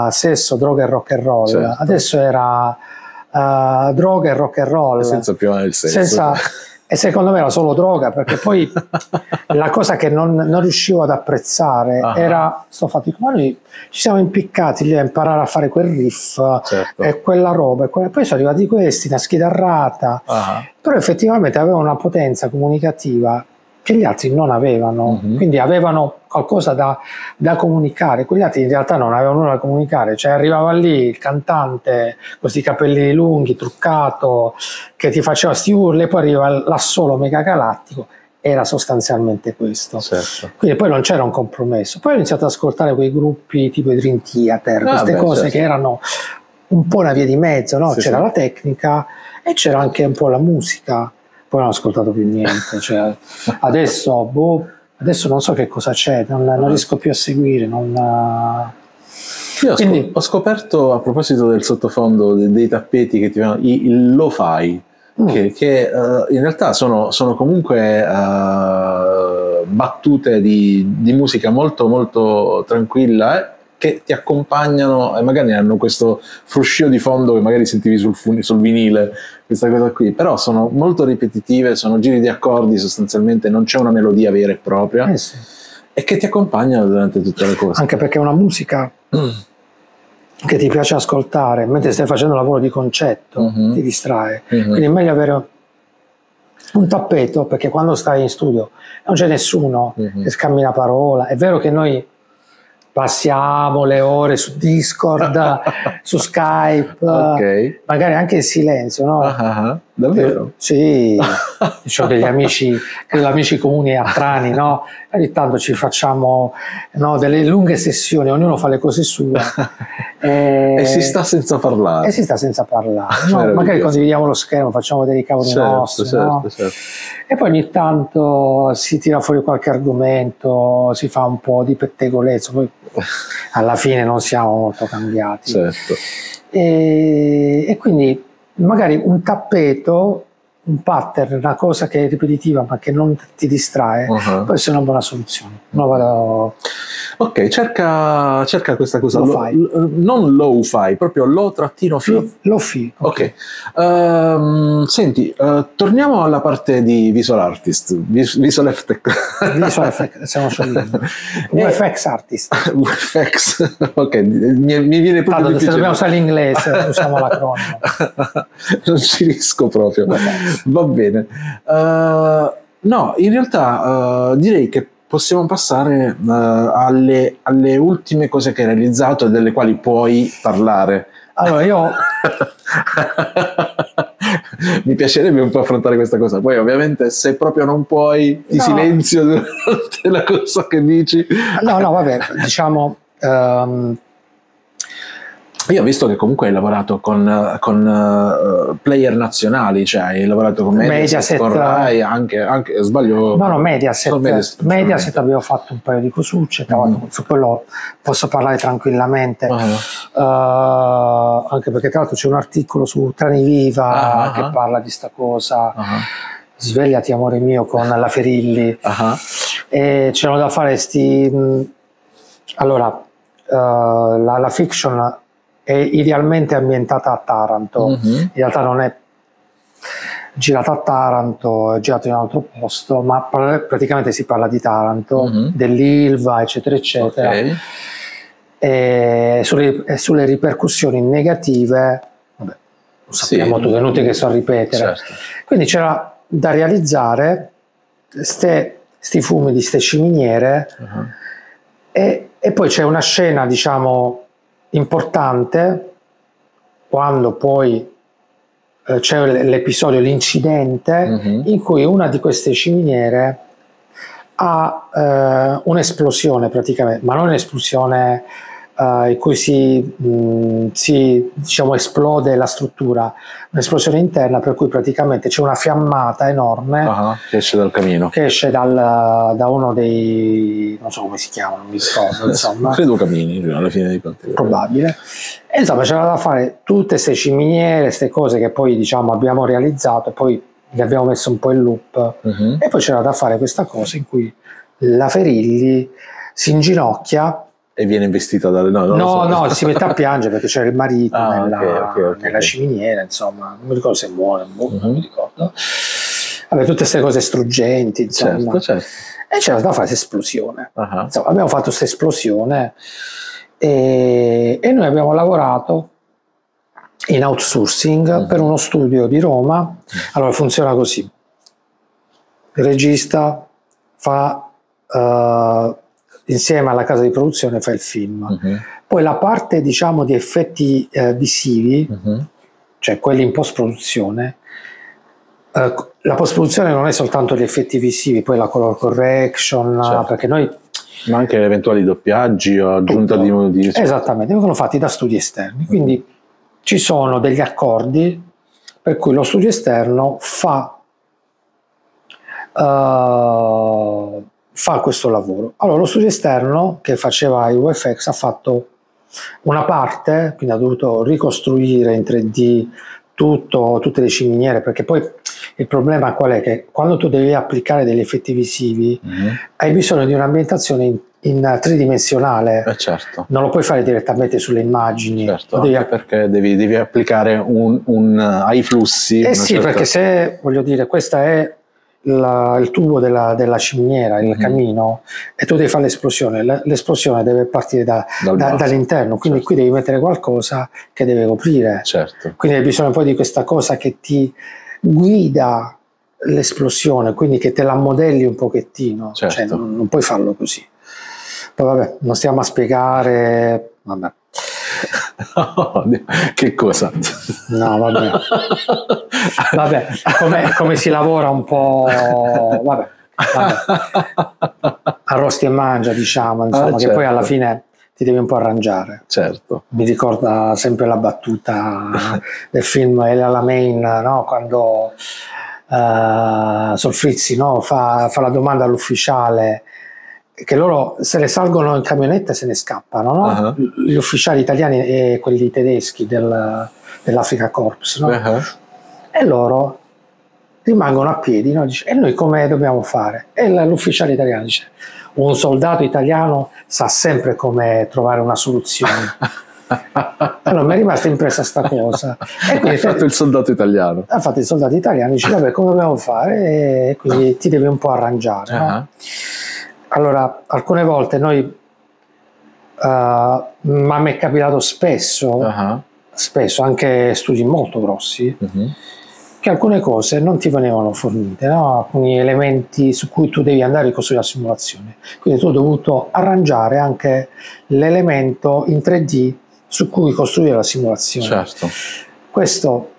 Era sesso, droga e rock and roll, certo. Adesso era Uh, droga e rock and roll, senza più nel senso, senza, e secondo me era solo droga, perché poi la cosa che non, non riuscivo ad apprezzare ah. era sto fatto, ma noi ci siamo impiccati lì a imparare a fare quel riff, certo. e quella roba e quella, poi sono arrivati questi, una schitarrata, ah. però effettivamente avevano una potenza comunicativa che gli altri non avevano, mm-hmm. quindi avevano qualcosa da, da comunicare, quegli altri in realtà non avevano nulla da comunicare, cioè arrivava lì il cantante con questi capelli lunghi, truccato, che ti faceva sti urli, e poi arriva l'assolo mega galattico, era sostanzialmente questo, certo. quindi poi non c'era un compromesso. Poi ho iniziato ad ascoltare quei gruppi tipo i Dream Theater, ah, queste beh, cose certo. che erano un po' una via di mezzo, no? Sì, c'era sì. la tecnica e c'era anche un po' la musica. Poi non ho ascoltato più niente, cioè, adesso, boh, adesso non so che cosa c'è, non, non riesco più a seguire. Non... Io Quindi, ho scoperto, a proposito del sottofondo, dei, dei tappeti che ti vengono, il lo-fi, mm. che, che uh, in realtà sono, sono comunque uh, battute di, di musica molto molto tranquilla, eh? Che ti accompagnano e magari hanno questo fruscio di fondo che magari sentivi sul, sul vinile, questa cosa qui, però sono molto ripetitive, sono giri di accordi sostanzialmente, non c'è una melodia vera e propria, eh sì. e che ti accompagnano durante tutte le cose. Anche perché è una musica mm. che ti piace ascoltare, mentre stai facendo un lavoro di concetto, mm-hmm. ti distrae, mm-hmm. quindi è meglio avere un tappeto, perché quando stai in studio non c'è nessuno mm-hmm. che scambi una parola. È vero che noi passiamo le ore su Discord, su Skype, okay. magari anche in silenzio, no? Uh -huh. Davvero? Eh, sì, ho degli amici, degli amici comuni a Trani, no? Ogni tanto ci facciamo no, delle lunghe sessioni, ognuno fa le cose sue. E, e si sta senza parlare. E si sta senza parlare. No? Magari condividiamo lo schermo, facciamo dei cavoli certo, nostri. Certo, no? certo. E poi ogni tanto si tira fuori qualche argomento, si fa un po' di pettegolezzo, poi alla fine non siamo molto cambiati. Certo. E, e quindi magari un tappeto, un pattern, una cosa che è ripetitiva ma che non ti distrae, uh-huh. può essere una buona soluzione. No, vado... Ok, cerca, cerca questa cosa. Lo-fi. Lo, non lo-fi, proprio lo-fi. Lo-fi. Ok. okay. Um, senti, uh, torniamo alla parte di visual artist. Vis visual effect. Visual effect, siamo sciogliendo. U F X artist. U F X, ok. Mi, mi viene proprio Tanto, difficile. Se dobbiamo usare l'inglese, usiamo l'acronimo. Non ci riesco proprio. U F X. Va bene. Uh, no, in realtà uh, direi che possiamo passare uh, alle, alle ultime cose che hai realizzato e delle quali puoi parlare. Allora io mi piacerebbe un po' affrontare questa cosa, poi ovviamente se proprio non puoi ti no. silenzio durante la cosa che dici. No no vabbè, diciamo um, Io ho visto che comunque hai lavorato con, con uh, player nazionali, cioè hai lavorato con Mediaset, Mediaset, con Rai, anche, anche sbaglio... No, no, Mediaset, Mediaset, Mediaset abbiamo fatto un paio di cosucce, mm. su quello posso parlare tranquillamente, ah, uh, anche perché tra l'altro c'è un articolo su Trani Viva ah, che ah, parla di sta cosa, ah, svegliati amore mio con la Ferilli, ah, e c'erano da fare sti... Mh, allora, uh, la, la fiction... è idealmente ambientata a Taranto, mm-hmm. in realtà non è girata a Taranto, è girata in un altro posto, ma praticamente si parla di Taranto, mm-hmm. dell'Ilva, eccetera, eccetera, okay. e, sulle, e sulle ripercussioni negative, vabbè, lo sappiamo, sì, tutti, è inutile che so ripetere, certo. Quindi c'era da realizzare ste, sti fumi di ste ciminiere, mm-hmm. e, e poi c'è una scena, diciamo, importante quando poi eh, c'è l'episodio, l'incidente, mm-hmm. in cui una di queste ciminiere ha eh, un'esplosione praticamente, ma non un'esplosione eh, in cui si, mh, si diciamo, esplode la struttura, un'esplosione interna per cui praticamente c'è una fiammata enorme uh-huh, che esce dal camino, che esce dal, da uno dei, non so come si chiama, non mi ricordo, insomma credo camini alla fine dei conti, probabile, e insomma c'era da fare tutte queste ciminiere, queste cose che poi diciamo abbiamo realizzato e poi le abbiamo messo un po' in loop, uh-huh. e poi c'era da fare questa cosa in cui la Ferilli si inginocchia e viene investita dalle... No, non no, no, si mette a piangere perché c'era il marito ah, nella, okay, okay, okay. nella ciminiera, insomma, non mi ricordo se muore, uh-huh. non mi ricordo. Vabbè, tutte queste cose struggenti, insomma. Certo, certo. E c'era da fare questa esplosione. Uh-huh. Insomma, abbiamo fatto questa esplosione e, e noi abbiamo lavorato in outsourcing uh-huh. per uno studio di Roma. Allora, funziona così. Il regista fa... Uh, insieme alla casa di produzione fa il film, uh-huh. poi la parte diciamo di effetti eh, visivi, uh-huh. cioè quelli in post produzione, eh, la post produzione non è soltanto gli effetti visivi, poi la color correction, certo. perché noi ma anche eventuali doppiaggi o aggiunta tutto. di, di esattamente, vengono fatti da studi esterni, uh-huh. quindi ci sono degli accordi per cui lo studio esterno fa uh, fa questo lavoro. Allora lo studio esterno che faceva i U F X ha fatto una parte, quindi ha dovuto ricostruire in tre D tutto, tutte le ciminiere, perché poi il problema qual è? Che quando tu devi applicare degli effetti visivi mm-hmm. hai bisogno di un'ambientazione in, in tridimensionale, eh certo. non lo puoi fare direttamente sulle immagini, certo, devi anche perché devi, devi applicare un, un, ai flussi. Eh sì, certa... perché se, voglio dire, questa è La, il tubo della, della ciminiera, il mm. camino, e tu devi fare l'esplosione, l'esplosione deve partire da, da, dall'interno, quindi certo. qui devi mettere qualcosa che deve coprire, certo. quindi hai bisogno poi di questa cosa che ti guida l'esplosione, quindi che te la modelli un pochettino, certo. cioè, non, non puoi farlo così, poi vabbè non stiamo a spiegare, vabbè. Oh, che cosa? No, vabbè, vabbè come, come si lavora un po', vabbè, vabbè. arrosti e mangia, diciamo, insomma, ah, che certo. poi alla fine ti devi un po' arrangiare. Certo. Mi ricorda sempre la battuta del film El Alamein, no? Quando uh, Solfrizzi, no? fa, fa la domanda all'ufficiale, che loro se ne salgono in camionetta e se ne scappano, no? Uh-huh. Gli ufficiali italiani e quelli tedeschi del, dell'Africa Corps, no? Uh-huh. E loro rimangono a piedi, no? Dice, e noi come dobbiamo fare? E l'ufficiale italiano dice, un soldato italiano sa sempre come trovare una soluzione. Allora mi è rimasta impressa sta cosa e quindi ha fatto il soldato italiano ha fatto il soldato italiano dice vabbè come dobbiamo fare, e quindi ti devi un po' arrangiare, uh-huh. no? Allora, alcune volte noi, uh, ma mi è capitato spesso, uh-huh. spesso anche studi molto grossi, uh-huh. che alcune cose non ti venivano fornite, no? Alcuni elementi su cui tu devi andare a ricostruire la simulazione. Quindi tu hai dovuto arrangiare anche l'elemento in tre D su cui costruire la simulazione. Certo. Questo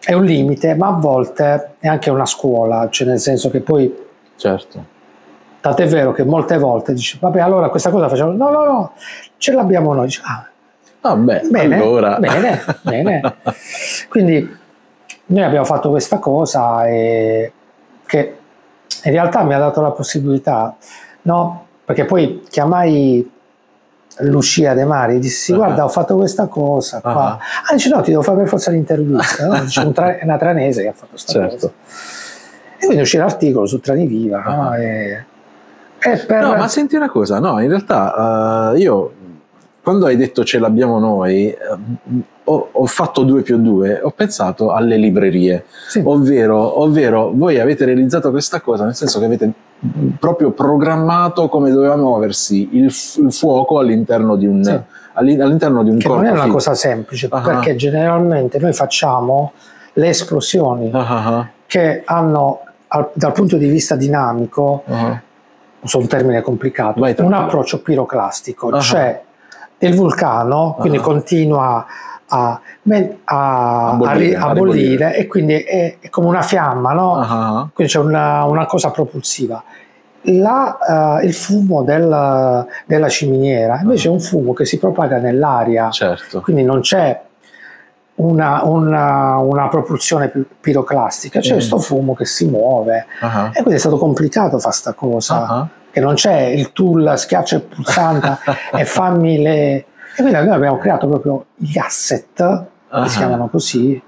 è un limite, ma a volte è anche una scuola, cioè nel senso che poi... Certo. Tant'è vero che molte volte dici, vabbè allora questa cosa facciamo, no no no, ce l'abbiamo noi, dici, ah, Ah, beh, bene, allora. bene, bene. Quindi noi abbiamo fatto questa cosa e che in realtà mi ha dato la possibilità, no? Perché poi chiamai Lucia De Mari e dissi: guarda, ho fatto questa cosa qua. Uh-huh. Ah, dice: no, ti devo fare per forza l'intervista. No? C'è un tra- una tranese che ha fatto questa certo. cosa. E quindi uscì l'articolo su Trani Viva. Uh-huh. No? E, e per... no, ma senti una cosa, no, in realtà uh, io, quando hai detto ce l'abbiamo noi, uh, ho, ho fatto due più due, ho pensato alle librerie, sì. ovvero, ovvero voi avete realizzato questa cosa, nel senso che avete proprio programmato come doveva muoversi il, fu- il fuoco all'interno di un, sì. all'interno di un che corpo. Non è una fisico. Cosa semplice, uh-huh. perché generalmente noi facciamo le esplosioni uh-huh. che hanno, al, dal punto di vista dinamico, uh-huh. uso un termine complicato, Vai, un approccio piroclastico, uh-huh. cioè il vulcano, uh-huh. quindi continua a, a, a, bollire, a, a bollire e quindi è, è come una fiamma, no? Uh-huh. Quindi c'è una, una cosa propulsiva. La, uh, il fumo del, della ciminiera invece uh-huh. è un fumo che si propaga nell'aria, certo. quindi non c'è Una, una, una propulsione piroclastica, c'è questo mm. fumo che si muove uh-huh. e quindi è stato complicato fare sta cosa uh-huh. che non c'è il tool schiaccia il pulsante e fammi le e quindi noi abbiamo creato proprio gli asset uh-huh. che si chiamano così,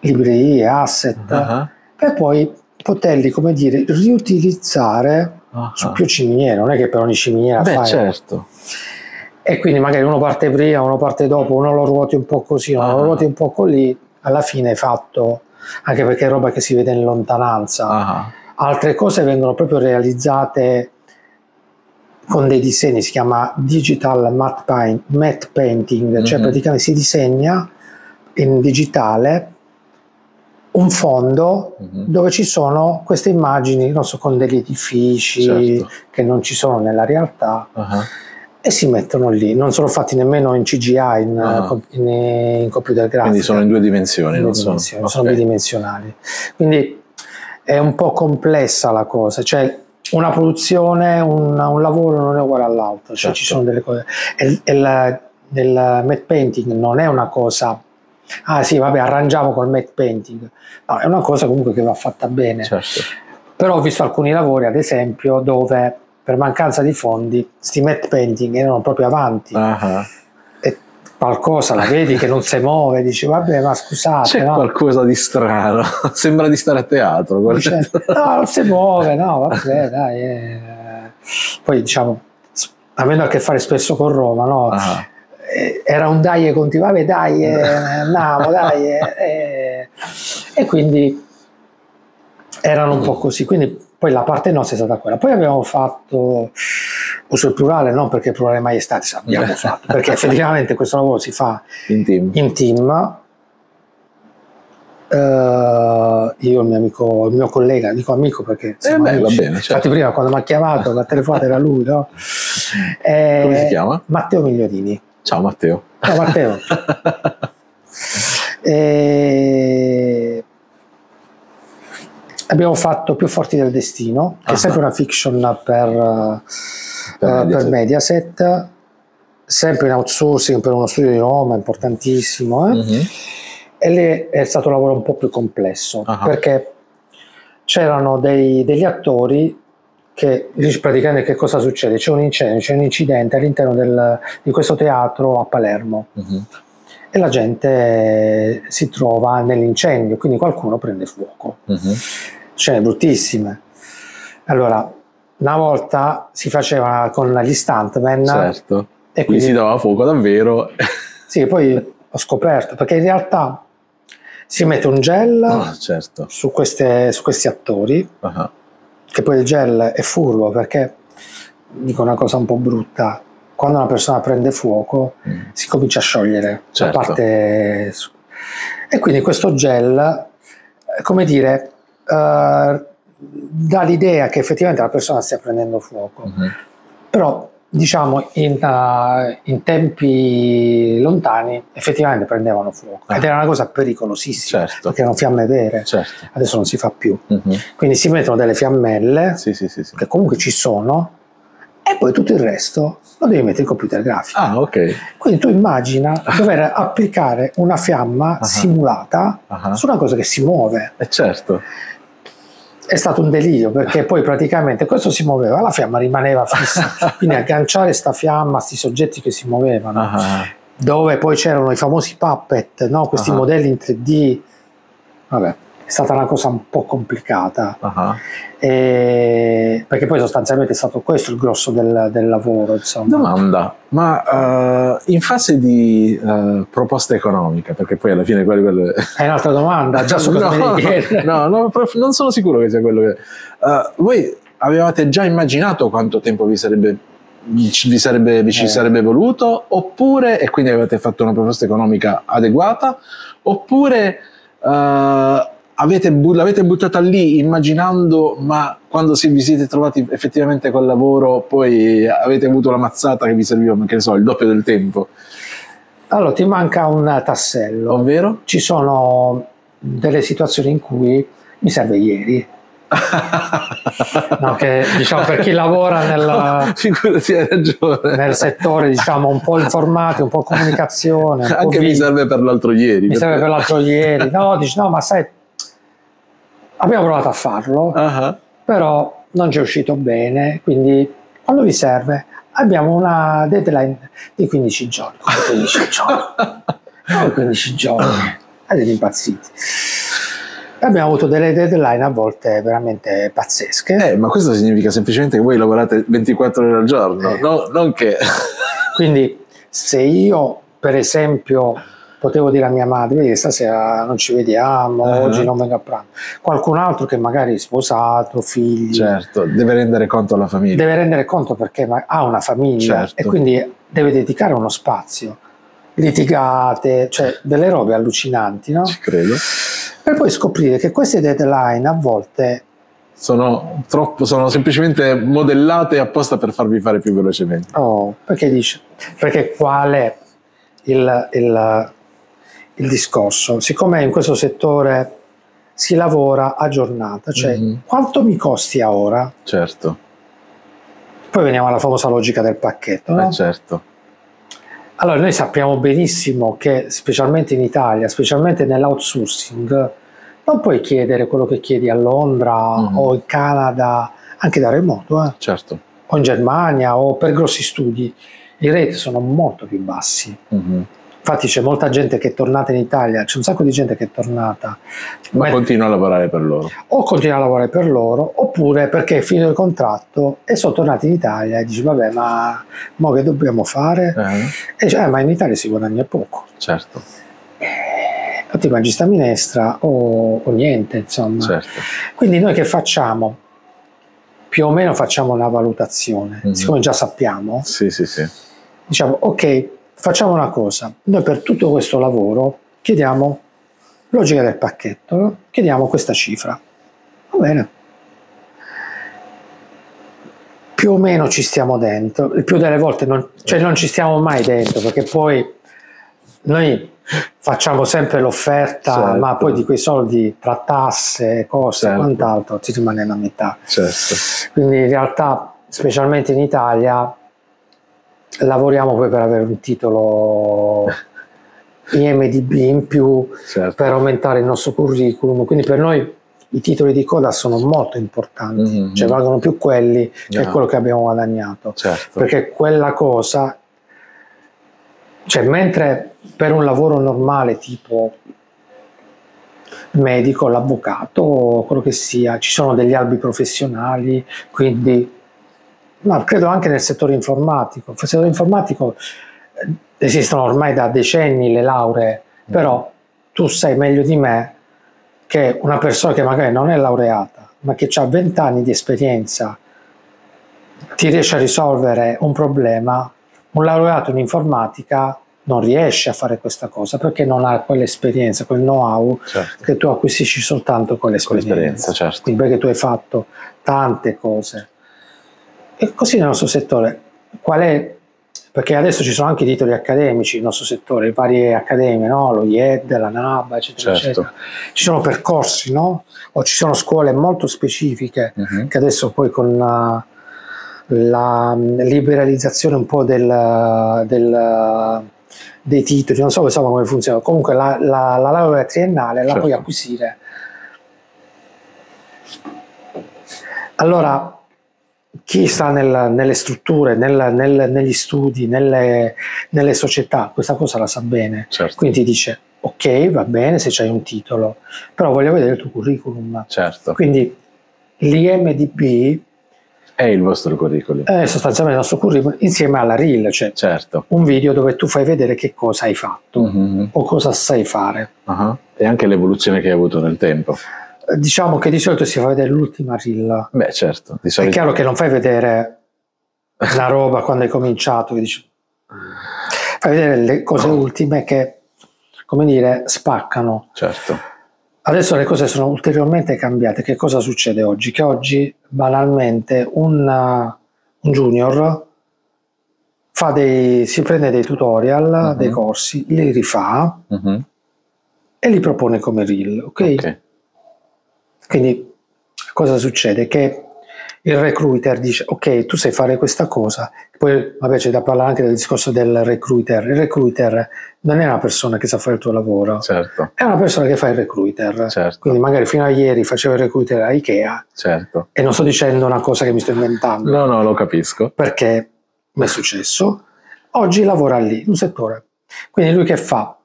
librerie, asset uh-huh. per poi poterli, come dire, riutilizzare uh-huh. su più ciminiere, non è che per ogni ciminiera beh fai, certo. E quindi magari uno parte prima, uno parte dopo, uno lo ruoti un po' così, uno ah. lo ruoti un po' lì, alla fine è fatto, anche perché è roba che si vede in lontananza. Ah. Altre cose vengono proprio realizzate con dei disegni, si chiama digital matte, paint, matte painting, mm-hmm. cioè praticamente si disegna in digitale un fondo mm-hmm. dove ci sono queste immagini, non so, con degli edifici certo. che non ci sono nella realtà. Uh-huh. E si mettono lì, non sono fatti nemmeno in C G I, in, ah. in, in computer grafica. Quindi sono in due dimensioni, in due non dimensioni, sono okay. bidimensionali. Quindi è un po' complessa la cosa, cioè una produzione, un, un lavoro non è uguale all'altro, cioè certo. ci sono delle cose. E, e la, del matte painting non è una cosa, ah sì vabbè arrangiamo col matte painting, no, è una cosa comunque che va fatta bene. Certo. Però ho visto alcuni lavori, ad esempio, dove per mancanza di fondi, sti matte painting erano proprio avanti uh-huh. e qualcosa la vedi che non si muove, dici vabbè ma scusate c'è no? qualcosa di strano sembra di stare a teatro, dice, no non si muove, no vabbè dai eh. Poi diciamo avendo a che fare spesso con Roma, no? Uh-huh. Era un dai e continua, vabbè dai eh, andiamo dai eh, eh. E quindi erano un po' così, quindi poi la parte nostra è stata quella. Poi abbiamo fatto, uso il plurale, non perché il plurale mai è stato, abbiamo fatto, perché effettivamente questo lavoro si fa in team. In team. Uh, io, il mio amico, il mio collega, dico amico perché siamo eh beh, amici. Va bene, certo. Infatti prima quando mi ha chiamato, la telefonata era lui, no? Eh, Come si chiama? Matteo Migliorini. Ciao Matteo. Ciao Matteo. eh, Abbiamo fatto Più Forti del Destino, che ah, è sempre una fiction per, per, uh, Mediaset. per Mediaset, sempre in outsourcing per uno studio di Roma, importantissimo. Eh? Mm-hmm. E lì è stato un lavoro un po' più complesso, uh-huh. perché c'erano dei, degli attori che praticamente che cosa succede? C'è un incendio, c'è un incidente all'interno del, di questo teatro a Palermo. Mm-hmm. E la gente si trova nell'incendio, quindi qualcuno prende fuoco. Mm-hmm. Scene bruttissime. Allora, una volta si faceva con gli stuntman, certo. e quindi si dava fuoco davvero. Sì, poi ho scoperto, perché in realtà si mette un gel ah, certo. su, queste, su questi attori, uh-huh. che poi il gel è furbo, perché dico una cosa un po' brutta, quando una persona prende fuoco mm. si comincia a sciogliere certo. la parte su. E quindi questo gel, come dire, eh, dà l'idea che effettivamente la persona stia prendendo fuoco, mm-hmm. però diciamo in, uh, in tempi lontani effettivamente prendevano fuoco ah. ed era una cosa pericolosissima certo. perché erano fiamme vere, certo. adesso non si fa più, mm-hmm. quindi si mettono delle fiammelle sì, sì, sì, sì. che comunque ci sono e poi tutto il resto lo devi mettere il computer grafico. Ah, ok. Quindi tu immagina dover applicare una fiamma uh-huh. simulata uh-huh. su una cosa che si muove. E eh certo. È stato un delirio, perché poi praticamente questo si muoveva, la fiamma rimaneva fissa, quindi agganciare sta fiamma a questi soggetti che si muovevano, uh-huh. dove poi c'erano i famosi puppet, no? Questi uh-huh. modelli in tre D, vabbè. È stata una cosa un po' complicata, uh-huh. e perché poi sostanzialmente è stato questo il grosso del, del lavoro. Insomma. Domanda, ma uh, in fase di uh, proposta economica, perché poi alla fine quello, quello... è un'altra domanda, già so cosa no, no, no, no, prof, non sono sicuro che sia quello che... Uh, voi avevate già immaginato quanto tempo vi sarebbe... Vi ci sarebbe, vi ci eh. sarebbe voluto, oppure, e quindi avete fatto una proposta economica adeguata, oppure... Uh, Avete bu- l'avete buttata lì immaginando, ma quando si, vi siete trovati effettivamente col lavoro poi avete avuto la mazzata che vi serviva, che ne so, il doppio del tempo? Allora, ti manca un tassello. Ovvero? Ci sono delle situazioni in cui mi serve ieri. No, che, diciamo, per chi lavora nella, no, nel settore, diciamo, un po' informatico, un po' comunicazione. Un Anche po mi serve per l'altro ieri. Mi perché... serve per l'altro ieri. No, dici, no, ma sai... Abbiamo provato a farlo, uh-huh. però non ci è uscito bene, quindi quando vi serve abbiamo una deadline di quindici giorni. quindici giorni, quindici giorni, siete impazziti. Abbiamo avuto delle deadline a volte veramente pazzesche. Eh, ma questo significa semplicemente che voi lavorate ventiquattro ore al giorno, eh. no, non che... Quindi se io, per esempio... Potevo dire a mia madre che stasera non ci vediamo, uh-huh. oggi non vengo a pranzo. Qualcun altro che magari è sposato, figli. Certo, deve rendere conto alla famiglia. Deve rendere conto perché ha una famiglia, certo. e quindi deve dedicare uno spazio. Litigate, cioè delle robe allucinanti, no? Ci credo. Per poi scoprire che queste deadline a volte... Sono, troppo, sono semplicemente modellate apposta per farvi fare più velocemente. Oh, perché dici? Perché qual è il... il il discorso, siccome in questo settore si lavora a giornata, cioè mm-hmm. quanto mi costi a ora? Certo. Poi veniamo alla famosa logica del pacchetto, no? Eh, certo. Allora, noi sappiamo benissimo che, specialmente in Italia, specialmente nell'outsourcing, non puoi chiedere quello che chiedi a Londra mm-hmm. o in Canada, anche da remoto, eh? Certo. O in Germania, o per grossi studi. I rate sono molto più bassi. Mm-hmm. Infatti c'è molta gente che è tornata in Italia, c'è un sacco di gente che è tornata. Ma, ma continua a lavorare per loro. O continua a lavorare per loro, oppure perché è finito il contratto e sono tornati in Italia e dici vabbè, ma mo che dobbiamo fare? Eh. E dice, eh, ma in Italia si guadagna poco. Certo. Eh, o ti mangi sta minestra o, o niente, insomma. Certo. Quindi noi che facciamo? Più o meno facciamo una valutazione, mm-hmm. siccome già sappiamo. Sì, sì, sì. Diciamo, ok, facciamo una cosa, noi per tutto questo lavoro chiediamo logica del pacchetto, chiediamo questa cifra, va bene, più o meno ci stiamo dentro, il più delle volte non, cioè non ci stiamo mai dentro, perché poi noi facciamo sempre l'offerta, certo. ma poi di quei soldi tra tasse, cose e certo. quant'altro ci rimane la metà, certo. quindi in realtà specialmente in Italia lavoriamo poi per avere un titolo I M D B in più, certo. per aumentare il nostro curriculum, quindi per noi i titoli di coda sono molto importanti, mm-hmm. cioè valgono più quelli yeah. che quello che abbiamo guadagnato, certo. perché quella cosa, cioè mentre per un lavoro normale tipo medico, l'avvocato, quello che sia, ci sono degli albi professionali, quindi no, credo anche nel settore informatico. Nel settore informatico esistono ormai da decenni le lauree, però tu sai meglio di me che una persona che magari non è laureata, ma che ha vent'anni di esperienza, ti riesce a risolvere un problema, un laureato in informatica non riesce a fare questa cosa perché non ha quell'esperienza, quel know-how certo. che tu acquisisci soltanto con l'esperienza. Con l'esperienza, certo. Quindi perché tu hai fatto tante cose. E così nel nostro settore, qual è? Perché adesso ci sono anche i titoli accademici nel nostro settore, le varie accademie, no? Lo I E D, la NABA, eccetera, certo. eccetera. Ci sono percorsi, no? O ci sono scuole molto specifiche, uh-huh. che adesso poi con uh, la liberalizzazione un po' del, del, dei titoli, non so insomma come funziona, comunque la, la, la laurea triennale la certo. puoi acquisire. Allora, chi sta nel, nelle strutture, nel, nel, negli studi, nelle, nelle società, questa cosa la sa bene, certo. quindi ti dice ok, va bene se c'hai un titolo, però voglio vedere il tuo curriculum. Certo. Quindi l'I M D B è il vostro curriculum. È sostanzialmente il nostro curriculum insieme alla reel, cioè certo. un video dove tu fai vedere che cosa hai fatto mm-hmm. o cosa sai fare. Uh-huh. E anche l'evoluzione che hai avuto nel tempo. Diciamo che di solito si fa vedere l'ultima reel. Beh, certo. Di solito... È chiaro che non fai vedere la roba quando hai cominciato, che dici... fai vedere le cose oh. ultime che, come dire, spaccano. Certo. Adesso le cose sono ulteriormente cambiate. Che cosa succede oggi? Che oggi, banalmente, un, uh, un junior fa dei, si prende dei tutorial, uh-huh. dei corsi, li rifà uh-huh. e li propone come reel, ok? Ok. Quindi cosa succede? Che il recruiter dice ok, tu sai fare questa cosa, poi vabbè c'è da parlare anche del discorso del recruiter, il recruiter non è una persona che sa fare il tuo lavoro, certo. è una persona che fa il recruiter, certo. quindi magari fino a ieri faceva il recruiter a Ikea certo. e non sto dicendo una cosa che mi sto inventando. No, no, lo capisco. Perché mi è successo, oggi lavora lì, in un settore, quindi lui che fa?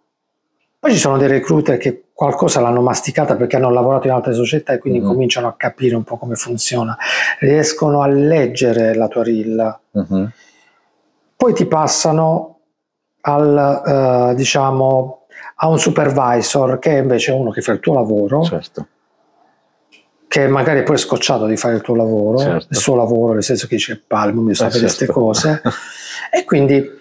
Poi ci sono dei recruiter che qualcosa l'hanno masticata perché hanno lavorato in altre società e quindi mm-hmm. cominciano a capire un po' come funziona, riescono a leggere la tua reel, mm-hmm. poi ti passano al, eh, diciamo, a un supervisor che è invece uno che fa il tuo lavoro, certo. che magari è pure scocciato di fare il tuo lavoro, certo. il suo lavoro, nel senso che dice palmo, mi sapete queste certo. cose, e quindi...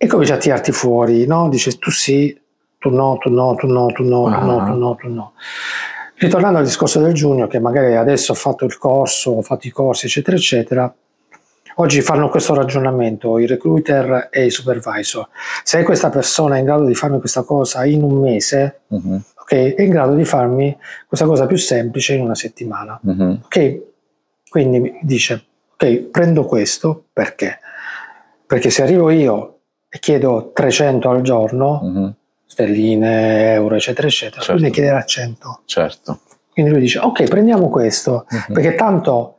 E comincia a tirarti fuori, no? Dice tu sì, tu no, tu no, tu no, tu no, ah. tu no, tu no, tu no. Ritornando al discorso del junior, che magari adesso ha fatto il corso, ha fatto i corsi, eccetera, eccetera, oggi fanno questo ragionamento, i recruiter e i supervisor. Se questa persona è in grado di farmi questa cosa in un mese, uh-huh. okay, è in grado di farmi questa cosa più semplice in una settimana. Uh-huh. Okay? Quindi mi dice, ok, prendo questo perché? Perché se arrivo io e chiedo trecento al giorno, uh-huh. sterline, euro, eccetera, eccetera, certo. lui ne chiederà cento. Certo. Quindi lui dice, ok, prendiamo questo, uh-huh. perché tanto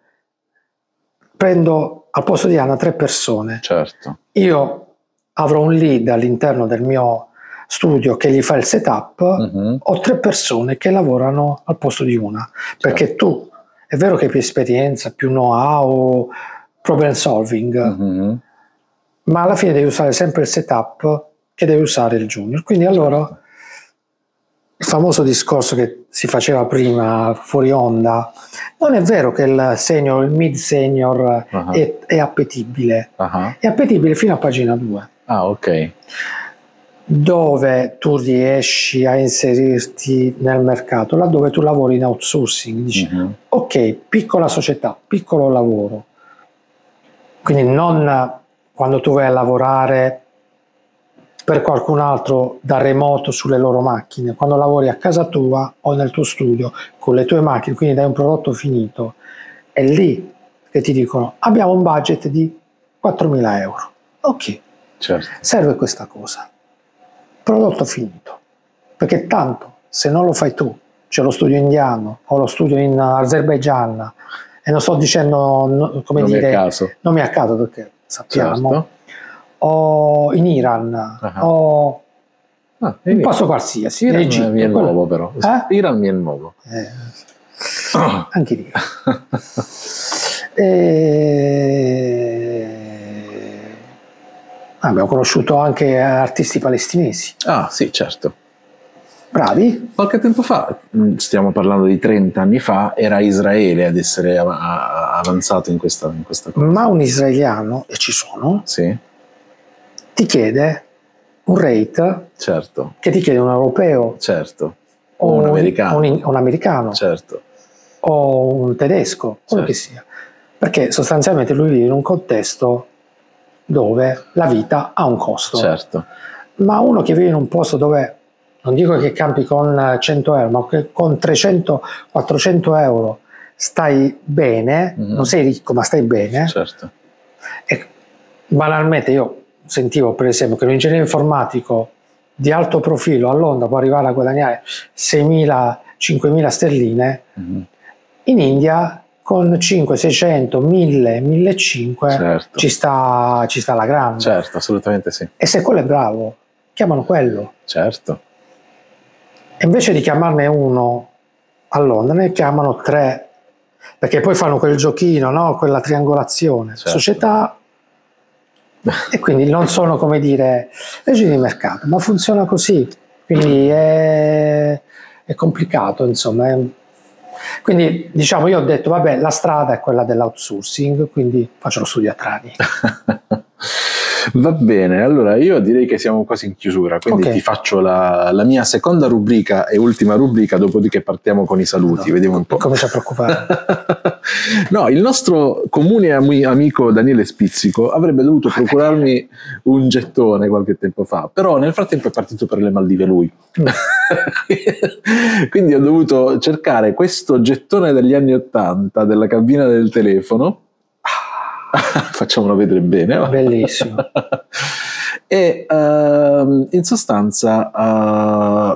prendo al posto di Anna tre persone. Certo. Io avrò un lead all'interno del mio studio che gli fa il setup, uh-huh. ho tre persone che lavorano al posto di una, certo. perché tu, è vero che hai più esperienza, più know-how, problem solving, uh-huh. ma alla fine devi usare sempre il setup che deve usare il junior. Quindi allora il famoso discorso che si faceva prima fuori onda, non è vero che il senior, il mid senior uh-huh. è, è appetibile, uh-huh. è appetibile fino a pagina due. Ah, ok. Dove tu riesci a inserirti nel mercato, laddove tu lavori in outsourcing, dici uh-huh. ok, piccola società, piccolo lavoro, quindi non... quando tu vai a lavorare per qualcun altro da remoto sulle loro macchine, quando lavori a casa tua o nel tuo studio con le tue macchine, quindi dai un prodotto finito, è lì che ti dicono abbiamo un budget di quattromila euro, ok, certo. serve questa cosa, prodotto finito, perché tanto se non lo fai tu, c'è lo studio indiano o lo studio in Azerbaigian, e non sto dicendo, come non dire, mi è caso. non mi è a caso perché... sappiamo, certo. o in Iran, uh-huh. o ah, un posto qualsiasi. Iran Egitto, mi è nuovo però, eh? Iran mi è nuovo. Eh, oh. Anche lì. e... Abbiamo conosciuto anche artisti palestinesi. Ah sì, certo. Bravi. Qualche tempo fa, stiamo parlando di trenta anni fa, era Israele ad essere avanzato in questa, in questa cosa. Ma un israeliano, e ci sono, sì. ti chiede un rate certo. che ti chiede un europeo, certo. o un, un americano, un, un americano certo. o un tedesco, certo. quello che sia. Perché sostanzialmente lui vive in un contesto dove la vita ha un costo. Certo. Ma uno che vive in un posto dove... non dico che campi con cento euro, ma con trecento, quattrocento euro stai bene, mm-hmm. non sei ricco ma stai bene. Certo. E banalmente io sentivo per esempio che un ingegnere informatico di alto profilo a Londra può arrivare a guadagnare seimila, cinquemila sterline, mm-hmm. in India con cinquecento, seicento, mille, millecinquecento certo. ci, sta, ci sta la grande. Certo, assolutamente sì. E se quello è bravo, chiamano quello. Certo. E invece di chiamarne uno a Londra ne chiamano tre, perché poi fanno quel giochino, no? Quella triangolazione, certo. società, e quindi non sono, come dire, leggi di mercato, ma funziona così, quindi è, è complicato, insomma. È, quindi diciamo io ho detto vabbè, la strada è quella dell'outsourcing, quindi faccio lo studio a Trani. Va bene, allora io direi che siamo quasi in chiusura, quindi okay. ti faccio la, la mia seconda rubrica e ultima rubrica, dopodiché partiamo con i saluti, no, vediamo un po'. Comincia a preoccupare. No, il nostro comune ami amico Daniele Spizzico avrebbe dovuto procurarmi un gettone qualche tempo fa, però nel frattempo è partito per le Maldive lui. Quindi ho dovuto cercare questo gettone degli anni ottanta della cabina del telefono. Facciamolo vedere bene, bellissimo. E uh, in sostanza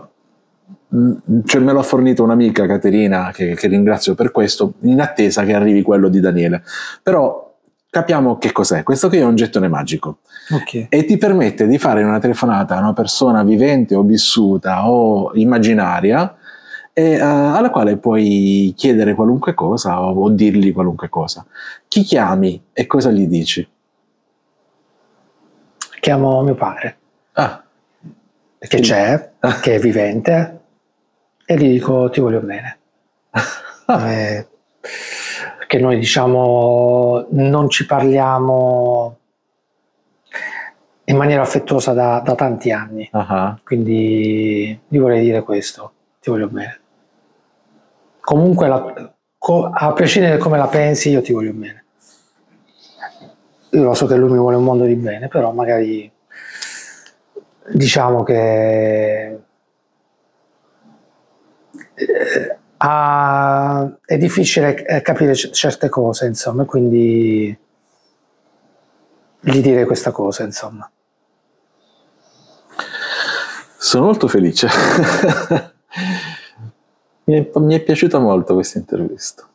uh, cioè me l'ha fornito un'amica, Caterina, che, che ringrazio per questo, in attesa che arrivi quello di Daniele. Però capiamo che cos'è questo, che è un gettone magico, okay. e ti permette di fare una telefonata a una persona vivente o vissuta o immaginaria, e uh, alla quale puoi chiedere qualunque cosa o, o dirgli qualunque cosa. Chi chiami e cosa gli dici? Chiamo mio padre, ah, che c'è, ah. che è vivente, e gli dico ti voglio bene. Ah. Eh, che noi diciamo non ci parliamo in maniera affettuosa da, da tanti anni, uh-huh. quindi gli vorrei dire questo, ti voglio bene. Comunque, la, co, a prescindere da come la pensi, io ti voglio bene. Io lo so che lui mi vuole un mondo di bene, però magari diciamo che eh, ah, è difficile eh, capire certe cose, insomma, quindi gli dire questa cosa, insomma. Sono molto felice. Mi è, mi è piaciuta molto questa intervista.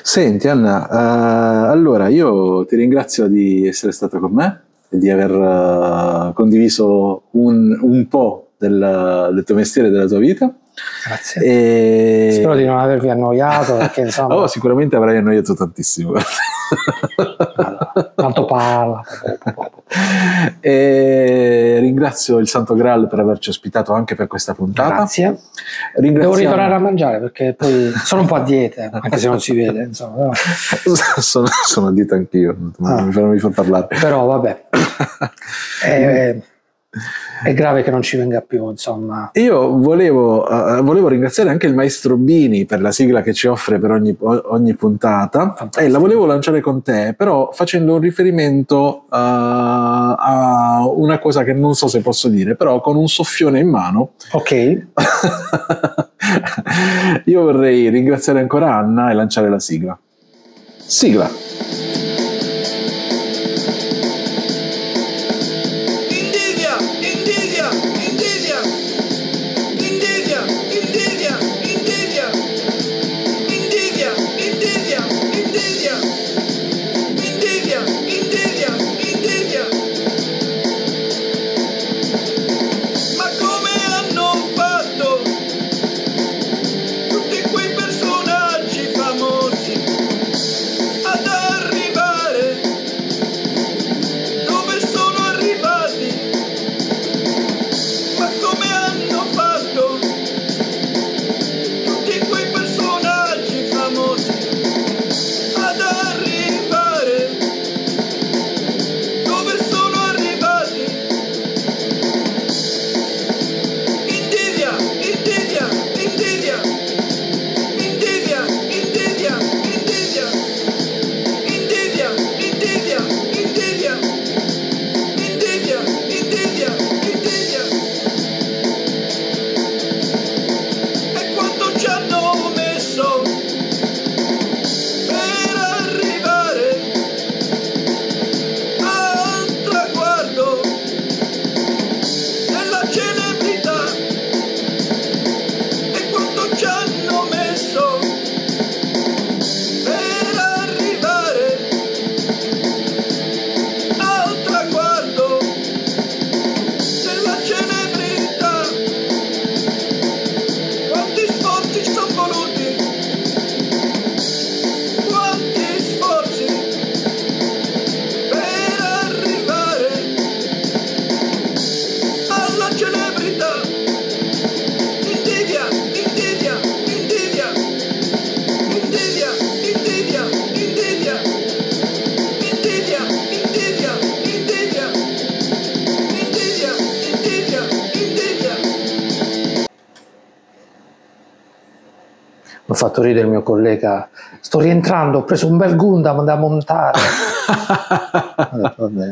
Senti Anna, eh, allora io ti ringrazio di essere stata con me e di aver eh, condiviso un, un po' del, del tuo mestiere e della tua vita. Grazie. E... spero di non avervi annoiato, perché insomma... Oh, sicuramente avrai annoiato tantissimo. Allora, tanto parla. E ringrazio il Santo Graal per averci ospitato anche per questa puntata. Grazie. Devo ritornare a mangiare perché poi sono un po' a dieta, anche se non si vede, insomma. sono, sono a dieta anch'io, ah. non mi fa parlare. Però vabbè. eh, È grave che non ci venga più, insomma. Io volevo, uh, volevo ringraziare anche il maestro Bini per la sigla che ci offre per ogni, ogni puntata. Fantastico. E la volevo lanciare con te, però facendo un riferimento uh, a una cosa che non so se posso dire, però con un soffione in mano. Ok. Io vorrei ringraziare ancora Anna e lanciare la sigla. Sigla. Arriva! fatto ridere il mio collega, sto rientrando, ho preso un bel Gundam da montare. Allora, vabbè.